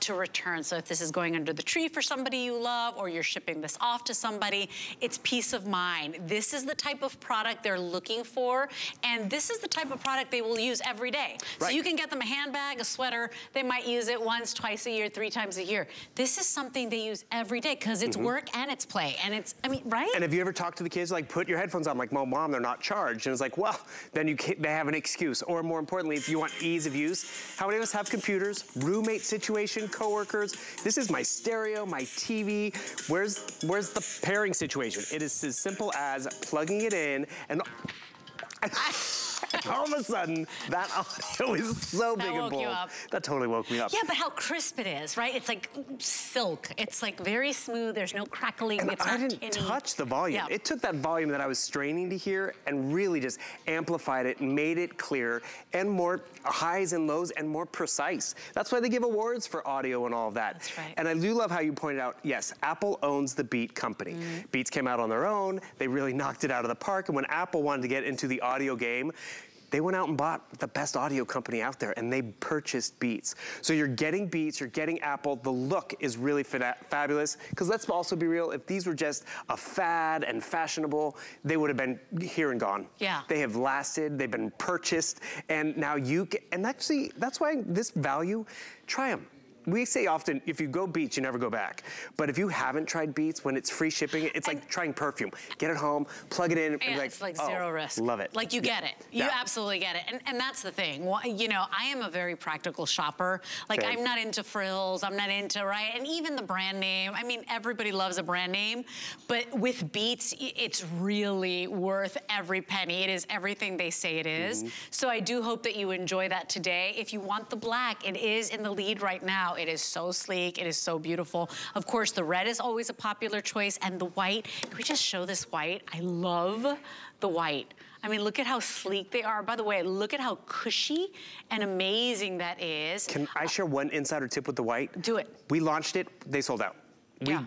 to return And so if this is going under the tree for somebody you love, or you're shipping this off to somebody, it's peace of mind. This is the type of product they're looking for, and this is the type of product they will use every day. Right. So you can get them a handbag, a sweater. They might use it once, twice a year, three times a year. This is something they use every day because it's work and it's play and it's, I mean, right? And have you ever talked to the kids like, put your headphones on? Like, well, Mom, they're not charged. And it's like, well, then you can't, they have an excuse. Or more importantly, if you want ease of use, how many of us have computers, roommate situation, coworkers? This is my stereo, my TV. Where's the pairing situation? It is as simple as plugging it in and all of a sudden, that audio is so big and bold. That woke you up. That totally woke me up. Yeah, but how crisp it is, right? It's like silk. It's like very smooth. There's no crackling. And I didn't touch the volume. Yeah. It took that volume that I was straining to hear and really just amplified it, made it clear, and more highs and lows and more precise. That's why they give awards for audio and all of that. That's right. And I do love how you pointed out, yes, Apple owns the Beat company. Beats came out on their own. They really knocked it out of the park. And when Apple wanted to get into the audio game, they went out and bought the best audio company out there, and they purchased Beats. So you're getting Beats, you're getting Apple. The look is really fabulous, because let's also be real, if these were just a fad and fashionable, they would have been here and gone. Yeah. They have lasted, they've been purchased, and now you get, and actually, that's why this value, try them. We say often, if you go Beats, you never go back. But if you haven't tried Beats, when it's free shipping, it's like trying perfume. Get it home, plug it in, and be like, it's like zero risk. Love it. Like you get it. You absolutely get it. And that's the thing. You know, I am a very practical shopper. Like I'm not into frills. I'm not into, right? And even the brand name. I mean, everybody loves a brand name. But with Beats, it's really worth every penny. It is everything they say it is. So I do hope that you enjoy that today. If you want the black, it is in the lead right now. It is so sleek. It is so beautiful. Of course, the red is always a popular choice, and the white. Can we just show this white? I love the white. I mean, look at how sleek they are. By the way, look at how cushy and amazing that is. Can I share one insider tip with the white? Do it. We launched it. They sold out.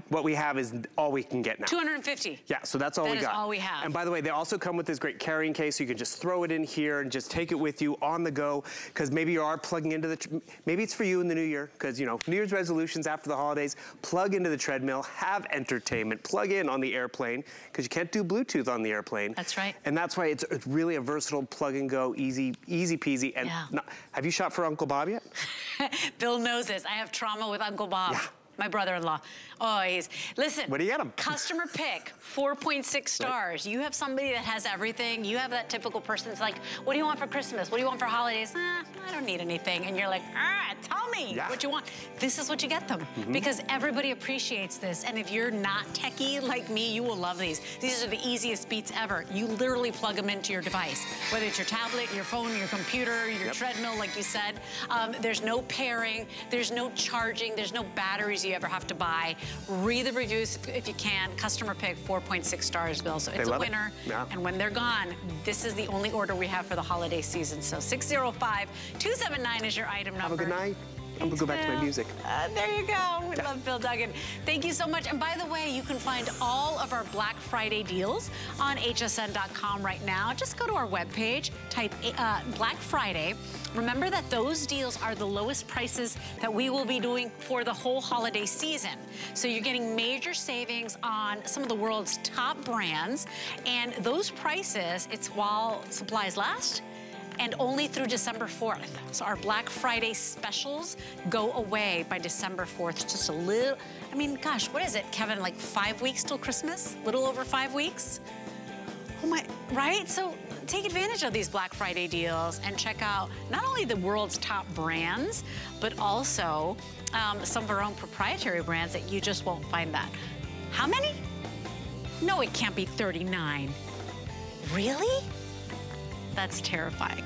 What we have is all we can get now. 250. Yeah, so that's all we got. That is all we have. And by the way, they also come with this great carrying case, so you can just throw it in here and just take it with you on the go, because maybe you are plugging into the, maybe it's for you in the new year, because, you know, New Year's resolutions after the holidays, plug into the treadmill, have entertainment, plug in on the airplane, because you can't do Bluetooth on the airplane. That's right. And that's why it's really a versatile plug and go, easy peasy. And have you shopped for Uncle Bob yet? Bill knows this. I have trauma with Uncle Bob. Yeah. My brother-in-law. Oh, he's, listen. What do you get him? Customer pick, 4.6 stars. Right. You have somebody that has everything. You have that typical person that's like, what do you want for Christmas? What do you want for holidays? I don't need anything. And you're like, tell me what you want. This is what you get them. Because everybody appreciates this. And if you're not techie like me, you will love these. These are the easiest Beats ever. You literally plug them into your device, whether it's your tablet, your phone, your computer, your treadmill, like you said. There's no pairing. There's no charging. There's no batteries you ever have to buy. Read the reviews if you can. Customer pick, 4.6 stars, Bill. So it's a winner. And when they're gone, this is the only order we have for the holiday season. So 605-279 is your item number. Have a good night. I'm gonna go back to my music. There you go. We love Bill Duggan. Thank you so much. And by the way, you can find all of our Black Friday deals on hsn.com right now. Just go to our webpage, type Black Friday. Remember that those deals are the lowest prices that we will be doing for the whole holiday season. So you're getting major savings on some of the world's top brands. And those prices, it's while supplies last, and only through December 4th. So our Black Friday specials go away by December 4th. Just a little, I mean, gosh, what is it, Kevin? Like 5 weeks till Christmas? Little over 5 weeks? Oh my, right? So take advantage of these Black Friday deals and check out not only the world's top brands, but also some of our own proprietary brands that you just won't find that. How many? No, it can't be 39. Really? That's terrifying.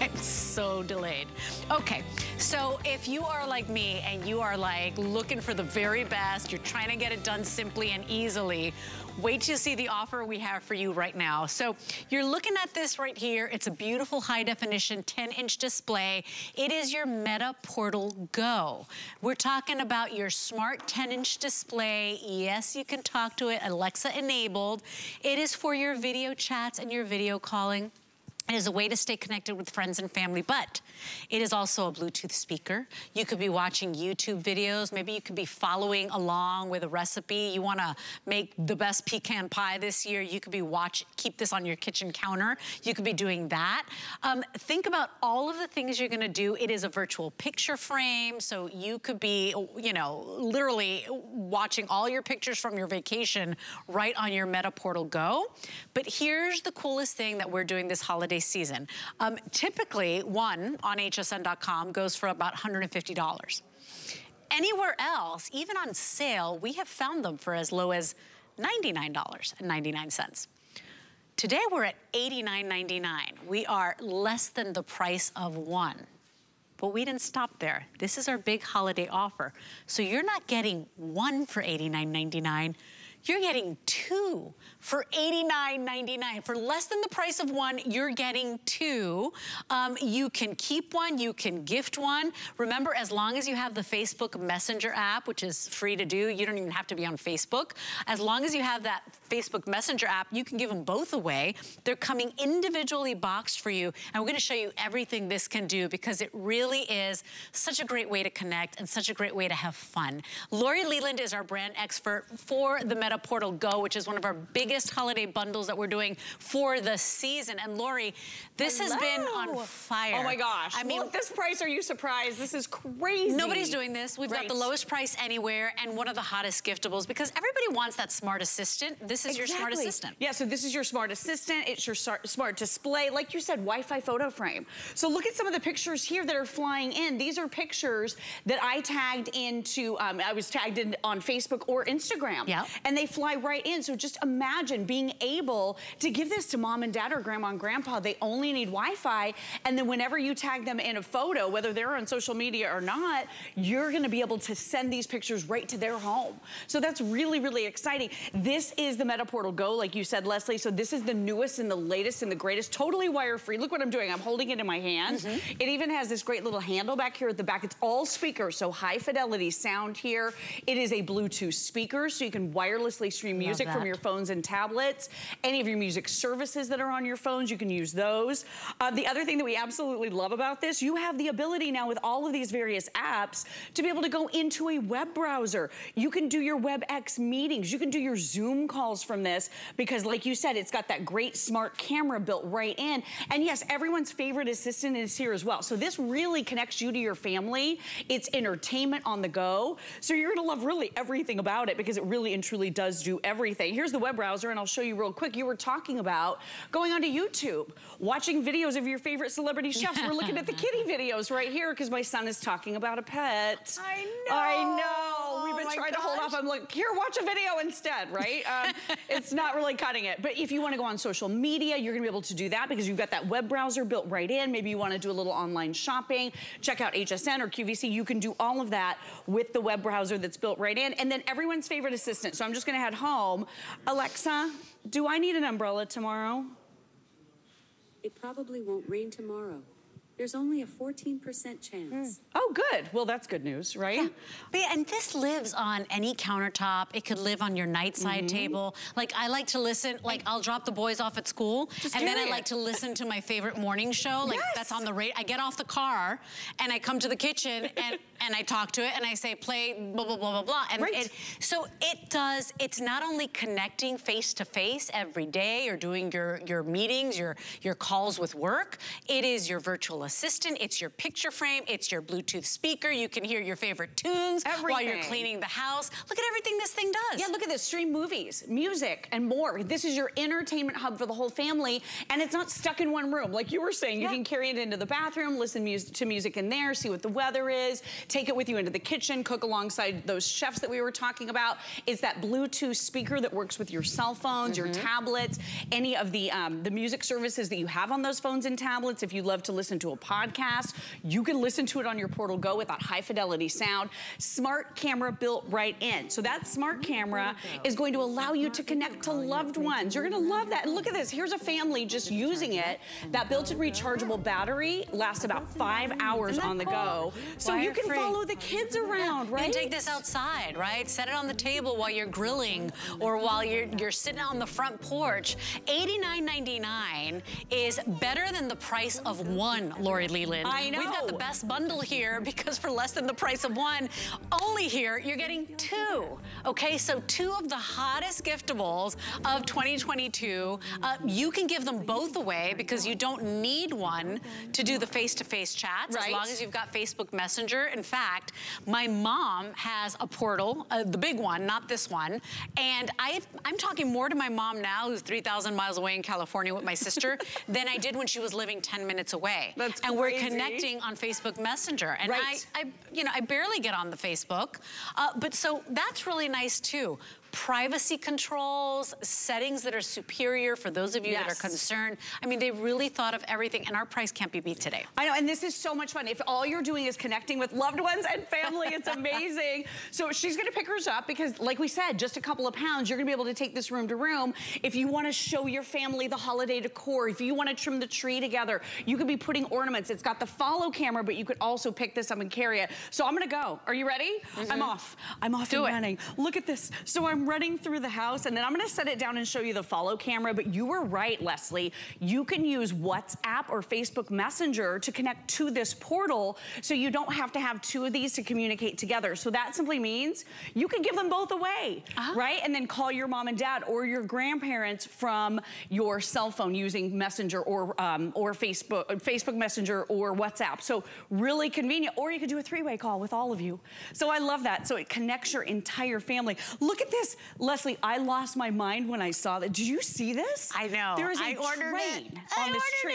I'm so delayed. Okay, so if you are like me and you are like looking for the very best, you're trying to get it done simply and easily, wait till you see the offer we have for you right now. So you're looking at this right here. It's a beautiful high definition 10-inch display. It is your Meta Portal Go. We're talking about your smart 10-inch display. Yes, you can talk to it, Alexa enabled. It is for your video chats and your video calling. It is a way to stay connected with friends and family, but it is also a Bluetooth speaker. You could be watching YouTube videos. Maybe you could be following along with a recipe. You want to make the best pecan pie this year. You could be keep this on your kitchen counter. You could be doing that. Think about all of the things you're going to do. It is a virtual picture frame, so you could be, you know, literally watching all your pictures from your vacation right on your Meta Portal Go. But here's the coolest thing that we're doing this holiday season. Typically, one on hsn.com goes for about $150. Anywhere else, even on sale, we have found them for as low as $99.99. Today, we're at $89.99. We are less than the price of one. But we didn't stop there. This is our big holiday offer. So you're not getting one for $89.99. You're getting two for $89.99. For less than the price of one, you're getting two. You can keep one, you can gift one. Remember, as long as you have the Facebook Messenger app, which is free to do, you don't even have to be on Facebook. As long as you have that Facebook Messenger app, you can give them both away. They're coming individually boxed for you, and we're gonna show you everything this can do because it really is such a great way to connect and such a great way to have fun. Lori Leland is our brand expert for the Meta Portal Go, which is one of our biggest holiday bundles that we're doing for the season. And Lori, this has been on fire. Oh my gosh. I mean, well, at this price, are you surprised? This is crazy. Nobody's doing this. We've got the lowest price anywhere and one of the hottest giftables because everybody wants that smart assistant. This is your smart assistant. Yeah, so this is your smart assistant. It's your smart display. Like you said, Wi-Fi photo frame. So look at some of the pictures here that are flying in. These are pictures that I tagged into, I was tagged in on Facebook or Instagram. Yeah. And they fly right in. So just imagine being able to give this to mom and dad or grandma and grandpa. They only need Wi-Fi. And then whenever you tag them in a photo, whether they're on social media or not, you're going to be able to send these pictures right to their home. So that's really, really exciting. This is the Meta Portal Go, like you said, Leslie. So this is the newest and the latest and the greatest, totally wire-free. Look what I'm doing. I'm holding it in my hand. It even has this great little handle back here at the back. It's all speakers, so high fidelity sound here. It is a Bluetooth speaker, so you can wire stream music from your phones and tablets. Any of your music services that are on your phones, you can use those. The other thing that we absolutely love about this, you have the ability now with all of these various apps to be able to go into a web browser. You can do your WebEx meetings. You can do your Zoom calls from this because, like you said, it's got that great smart camera built right in. And yes, everyone's favorite assistant is here as well. So this really connects you to your family. It's entertainment on the go. So you're gonna love really everything about it because it really and truly does do everything. Here's the web browser, and I'll show you real quick. You were talking about going onto YouTube, watching videos of your favorite celebrity chefs. We're looking at the kitty videos right here because my son is talking about a pet. I know. I know. We've been trying to hold off. I'm like, here, watch a video instead, right? It's not really cutting it. But if you want to go on social media, you're going to be able to do that because you've got that web browser built right in. Maybe you want to do a little online shopping. Check out HSN or QVC. You can do all of that with the web browser that's built right in. And then everyone's favorite assistant. So I'm just going to head home. Alexa, do I need an umbrella tomorrow? It probably won't rain tomorrow. There's only a 14% chance. Oh, good. Well, that's good news, right? Yeah. But yeah, and this lives on any countertop. It could live on your nightside table. Like, I like to listen, like, I'll drop the boys off at school, and then I like to listen to my favorite morning show. Like, that's on the radio. I get off the car, and I come to the kitchen, and, I talk to it, and I say, play blah, blah, blah, blah, blah. And so it does, it's not only connecting face-to-face every day or doing your meetings, your calls with work. It is your virtual assistant, it's your picture frame, it's your Bluetooth speaker, you can hear your favorite tunes while you're cleaning the house. Look at everything this thing does. Yeah, look at this, stream movies, music, and more. This is your entertainment hub for the whole family, and it's not stuck in one room. Like you were saying, you can carry it into the bathroom, listen to music in there, see what the weather is, take it with you into the kitchen, cook alongside those chefs that we were talking about. It's that Bluetooth speaker that works with your cell phones, your tablets, any of the music services that you have on those phones and tablets. If you love to listen to individual podcasts. You can listen to it on your Portal Go with that high fidelity sound. Smart camera built right in. So that smart camera is going to allow you to connect to loved ones. You're gonna love that. And look at this, here's a family just using it. That built-in rechargeable battery lasts about 5 hours on the go. So you can follow the kids around, right? And take this outside, right? Set it on the table while you're grilling or while you're sitting on the front porch. $89.99 is better than the price of one, Lori Leland. I know. We've got the best bundle here because for less than the price of one, only here, you're getting two. Okay, so two of the hottest giftables of 2022. You can give them both away because you don't need one to do the face-to-face chats, right, as long as you've got Facebook Messenger. In fact, my mom has a portal, the big one, not this one, and I'm talking more to my mom now, who's 3,000 miles away in California with my sister, than I did when she was living 10 minutes away. That's and crazy. We're connecting on Facebook Messenger. And right. I barely get on the Facebook, but so that's really nice too. Privacy controls, settings that are superior for those of you yes. that are concerned. I mean, they really thought of everything, and our price can't be beat today. I know, and this is so much fun. If all you're doing is connecting with loved ones and family, it's amazing. So she's gonna pick hers up because, like we said, just a couple of pounds, you're gonna be able to take this room to room. If you wanna show your family the holiday decor, if you wanna trim the tree together, you could be putting ornaments. It's got the follow camera, but you could also pick this up and carry it. So I'm gonna go. Are you ready? Mm-hmm. I'm off and running. Look at this. So I'm running through the house, and then I'm gonna set it down and show you the follow camera, but you were right, Lesley. You can use WhatsApp or Facebook Messenger to connect to this portal, so you don't have to have two of these to communicate together. So that simply means you can give them both away, right? And then call your mom and dad or your grandparents from your cell phone using Messenger or Facebook Messenger or WhatsApp. So really convenient, or you could do a three-way call with all of you. So I love that. So it connects your entire family. Look at this. Lesley, I lost my mind when I saw that. Did you see this? I know. There is a train on this tree.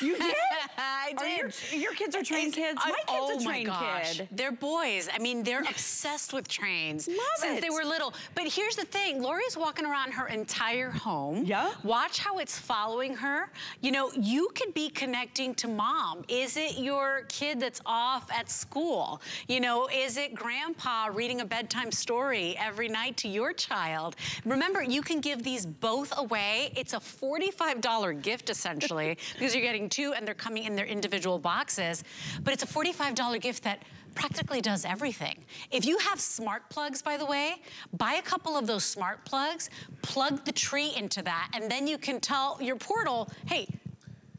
You did? I did. Your kids are train kids. My kid's a train kid. They're boys. I mean, they're obsessed with trains since they were little. But here's the thing. Lori's walking around her entire home. Yeah. Watch how it's following her. You know, you could be connecting to mom. Is it your kid that's off at school? You know, is it grandpa reading a bedtime story every night to your child? Remember, you can give these both away. It's a $45 gift, essentially, because you're getting two and they're coming in their individual boxes. But it's a $45 gift that practically does everything. If you have smart plugs, by the way, buy a couple of those smart plugs, plug the tree into that, and then you can tell your portal, hey,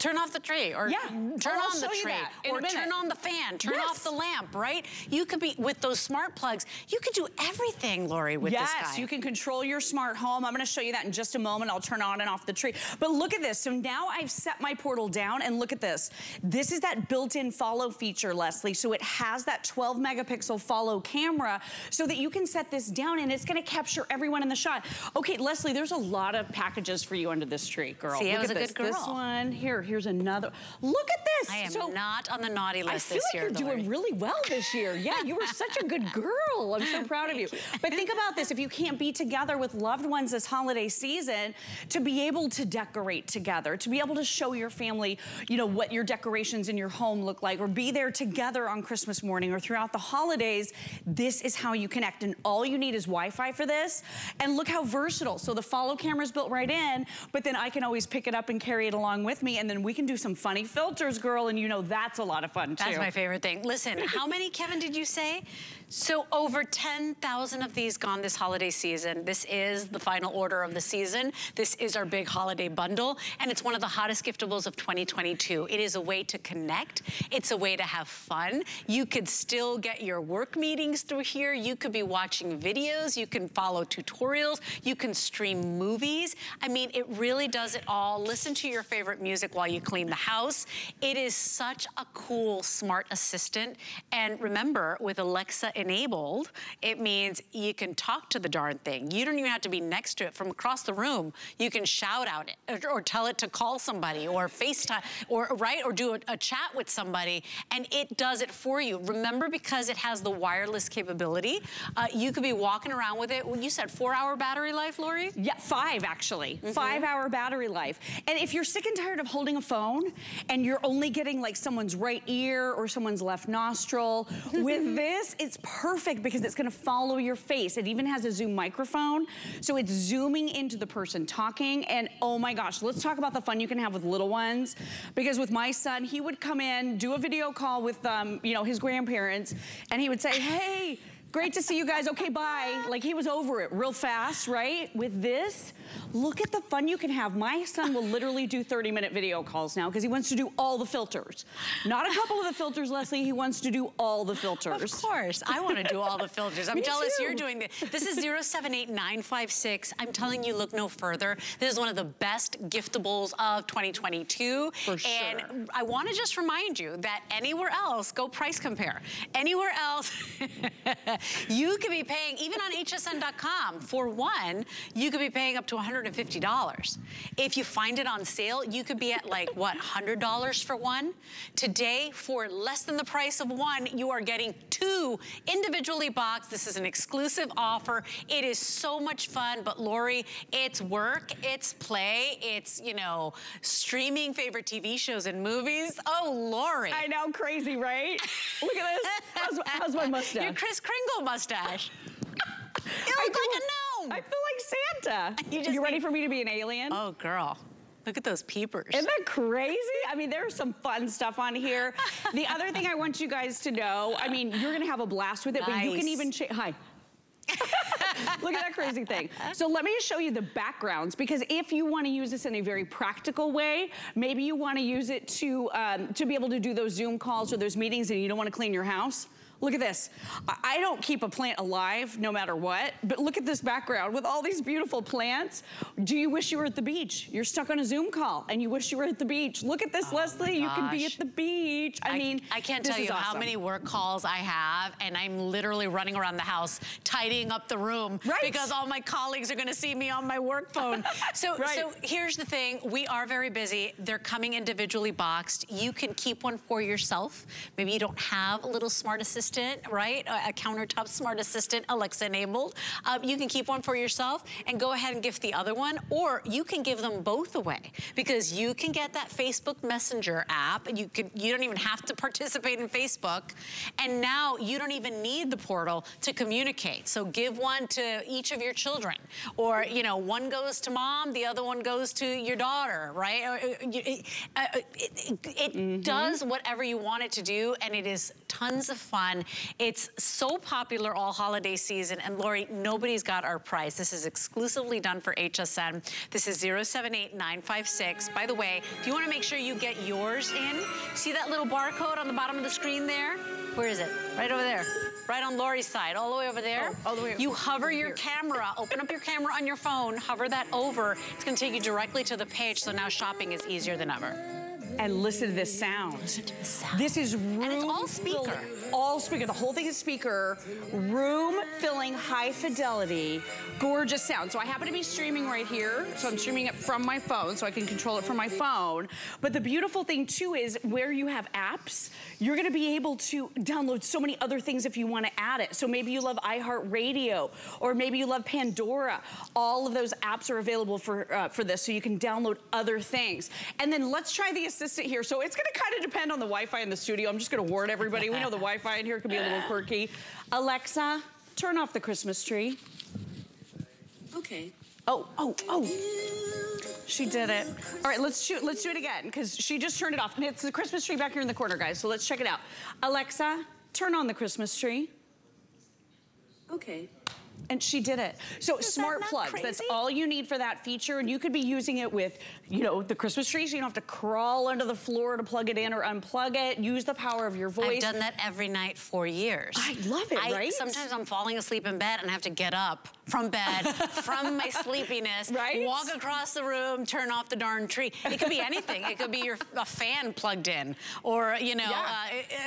turn off the tree, or turn on the tree, or turn on the fan, turn off the lamp, right? You could be, with those smart plugs, you could do everything, Lori, with this guy. Yes, you can control your smart home. I'm gonna show you that in just a moment. I'll turn on and off the tree. But look at this, so now I've set my portal down, and look at this. This is that built-in follow feature, Lesley, so it has that 12 megapixel follow camera so that you can set this down, and it's gonna capture everyone in the shot. Okay, Lesley, there's a lot of packages for you under this tree, girl. See, I was a good girl. This one, here. Here's another. Look at this. I am not on the naughty list this year. I feel like you're doing really well this year. Yeah, you were such a good girl. I'm so proud of you. But think about this. If you can't be together with loved ones this holiday season, to be able to decorate together, to be able to show your family, you know, what your decorations in your home look like, or be there together on Christmas morning or throughout the holidays, this is how you connect. And all you need is Wi-Fi for this. And look how versatile. So the follow camera's built right in, but then I can always pick it up and carry it along with me. And then we can do some funny filters, girl, and you know that's a lot of fun, too. That's my favorite thing. Listen, how many, Kevin, did you say? So over 10,000 of these gone this holiday season. This is the final order of the season. This is our big holiday bundle, and it's one of the hottest giftables of 2022. It is a way to connect. It's a way to have fun. You could still get your work meetings through here. You could be watching videos. You can follow tutorials. You can stream movies. I mean, it really does it all. Listen to your favorite music while you clean the house. It is such a cool, smart assistant. And remember, with Alexa enabled, it means you can talk to the darn thing. You don't even have to be next to it. From across the room, you can shout out it or tell it to call somebody or FaceTime or, right, or do a chat with somebody, and it does it for you. Remember, because it has the wireless capability, you could be walking around with it. You said 4-hour battery life, Lori? Yeah, 5 actually. Mm-hmm. 5-hour battery life. And if you're sick and tired of holding a phone and you're only getting like someone's right ear or someone's left nostril, with this, it's perfect because it's gonna follow your face. It even has a Zoom microphone, so it's zooming into the person talking. And oh my gosh, let's talk about the fun you can have with little ones. Because with my son, he would come in, do a video call with you know, his grandparents, and he would say, hey, great to see you guys, okay, bye. Like, he was over it real fast, right? With this, look at the fun you can have. My son will literally do 30-minute video calls now because he wants to do all the filters. Not a couple of the filters, Lesley, he wants to do all the filters. Of course, I want to do all the filters. I'm jealous you're doing this. This is 078956. I'm telling you, look no further. This is one of the best giftables of 2022. For sure. And I want to just remind you that anywhere else, go price compare. Anywhere else, you could be paying, even on hsn.com, for one, you could be paying up to $150. If you find it on sale, you could be at like, what, $100 for one? Today, for less than the price of one, you are getting 2 individually boxed. This is an exclusive offer. It is so much fun, but Lori, it's work, it's play, it's, you know, streaming favorite TV shows and movies. Oh, Lori. I know, crazy, right? Look at this. How's my mustache? Your Kris Kringle mustache. You look like a gnome. I feel like Santa. You ready for me to be an alien? Oh, girl. Look at those peepers. Isn't that crazy? I mean, there's some fun stuff on here. The other thing I want you guys to know, I mean, you're going to have a blast with it, nice. But you can even change. Hi. Look at that crazy thing. So let me show you the backgrounds, because if you want to use this in a very practical way, maybe you want to use it to be able to do those Zoom calls or those meetings and you don't want to clean your house. Look at this. I don't keep a plant alive no matter what, but look at this background with all these beautiful plants. Do you wish you were at the beach? You're stuck on a Zoom call and you wish you were at the beach. Look at this, oh Lesley, you can be at the beach. I mean, I can't tell you how many work calls I have, and I'm literally running around the house tidying up the room, right? Because all my colleagues are gonna see me on my work phone. So here's the thing, we are very busy. They're coming individually boxed. You can keep one for yourself. Maybe you don't have a little smart assistant, right? A countertop smart assistant, Alexa enabled. You can keep one for yourself and go ahead and gift the other one, or you can give them both away, because you can get that Facebook Messenger app, and you don't even have to participate in Facebook, and now you don't even need the portal to communicate. So give one to each of your children, or you know, one goes to mom, the other one goes to your daughter, right? It Mm-hmm. does whatever you want it to do, and it is tons of fun. It's so popular all holiday season. And Lori, nobody's got our price. This is exclusively done for HSN. This is 078956. By the way, if you want to make sure you get yours in, see that little barcode on the bottom of the screen there? Where is it? Right over there. Right on Lori's side, all the way over there. Oh, all the way over. You hover your camera, open up your camera on your phone, hover that over. It's going to take you directly to the page, so now shopping is easier than ever. And listen to this sound. This is room. And it's all speaker. All speaker. The whole thing is speaker. Room filling, high fidelity, gorgeous sound. So I happen to be streaming right here. So I'm streaming it from my phone, so I can control it from my phone. But the beautiful thing too is, where you have apps, you're gonna be able to download so many other things if you wanna add it. So maybe you love iHeartRadio, or maybe you love Pandora. All of those apps are available for this, so you can download other things. And then let's try the assistant here. So it's gonna kind of depend on the Wi-Fi in the studio. I'm just gonna warn everybody. We know the Wi-Fi in here can be a little quirky. Alexa, turn off the Christmas tree. Okay. Oh. She did it. All right, let's do it again, because she just turned it off. And it's the Christmas tree back here in the corner, guys. So let's check it out. Alexa, turn on the Christmas tree. Okay. And she did it. So smart plugs, that's all you need for that feature, and you could be using it with, you know, the Christmas tree, so you don't have to crawl under the floor to plug it in or unplug it. Use the power of your voice. I've done that every night for years. I love it, right? Sometimes I'm falling asleep in bed and I have to get up from bed, from my sleepiness, walk across the room, turn off the darn tree. It could be anything. It could be your a fan plugged in, or, you know,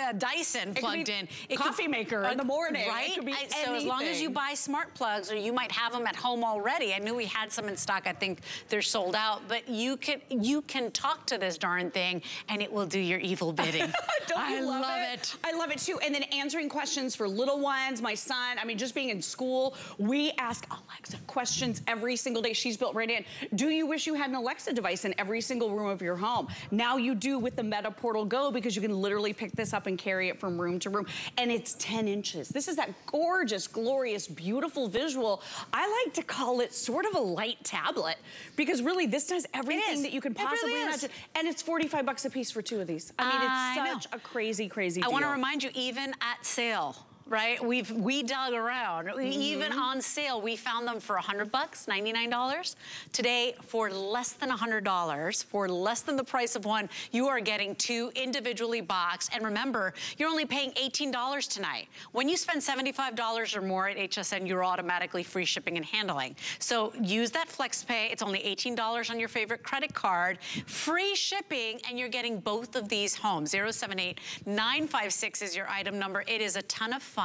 a Dyson plugged in. It coffee could, maker in the morning. Right? It could be so as long as you buy smart plugs, or you might have them at home already. I knew we had some in stock. I think they're sold out, but you can talk to this darn thing and it will do your evil bidding. I love it. I love it too. And then answering questions for little ones, my son, I mean, just being in school, we ask Alexa questions every single day. She's built right in. Do you wish you had an Alexa device in every single room of your home? Now you do with the Meta Portal Go, because you can literally pick this up and carry it from room to room. And it's 10 inches. This is that gorgeous, glorious, beautiful visual. I like to call it sort of a light tablet, because really this does everything that you can possibly imagine. And it's $45 a piece for two of these. I mean, it's such a crazy, crazy deal. I want to remind you, even at sale, right? We dug around. Even on sale, we found them for $100, $99. Today, for less than $100, for less than the price of one, you are getting two individually boxed. And remember, you're only paying $18 tonight. When you spend $75 or more at HSN, you're automatically free shipping and handling. So use that flex pay. It's only $18 on your favorite credit card, free shipping, and you're getting both of these home. 078956 is your item number. It is a ton of fun.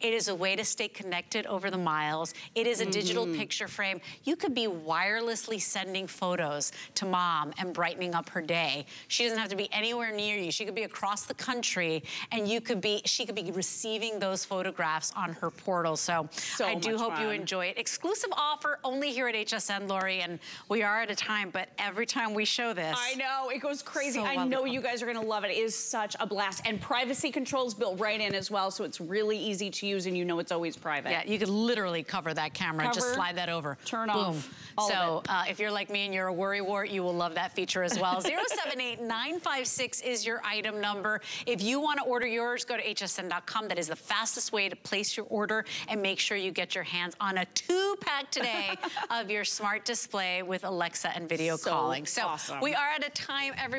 It is a way to stay connected over the miles. It is a digital picture frame. You could be wirelessly sending photos to mom and brightening up her day. She doesn't have to be anywhere near you. She could be across the country, and you could be, she could be receiving those photographs on her portal. So I do hope you enjoy it. Exclusive offer only here at HSN, Lori, and we are at a time, but every time we show this. I know, it goes crazy. I know you guys are gonna love it. It is such a blast. And privacy controls built right in as well, so it's really easy to use, and you know it's always private. Yeah, you could literally cover that camera, just slide that over. Turn off. So if you're like me and you're a worrywart, you will love that feature as well. 078956 is your item number. If you want to order yours, go to hsn.com. That is the fastest way to place your order, and make sure you get your hands on a 2-pack today of your smart display with Alexa and video calling. So awesome. We are at a time, everybody.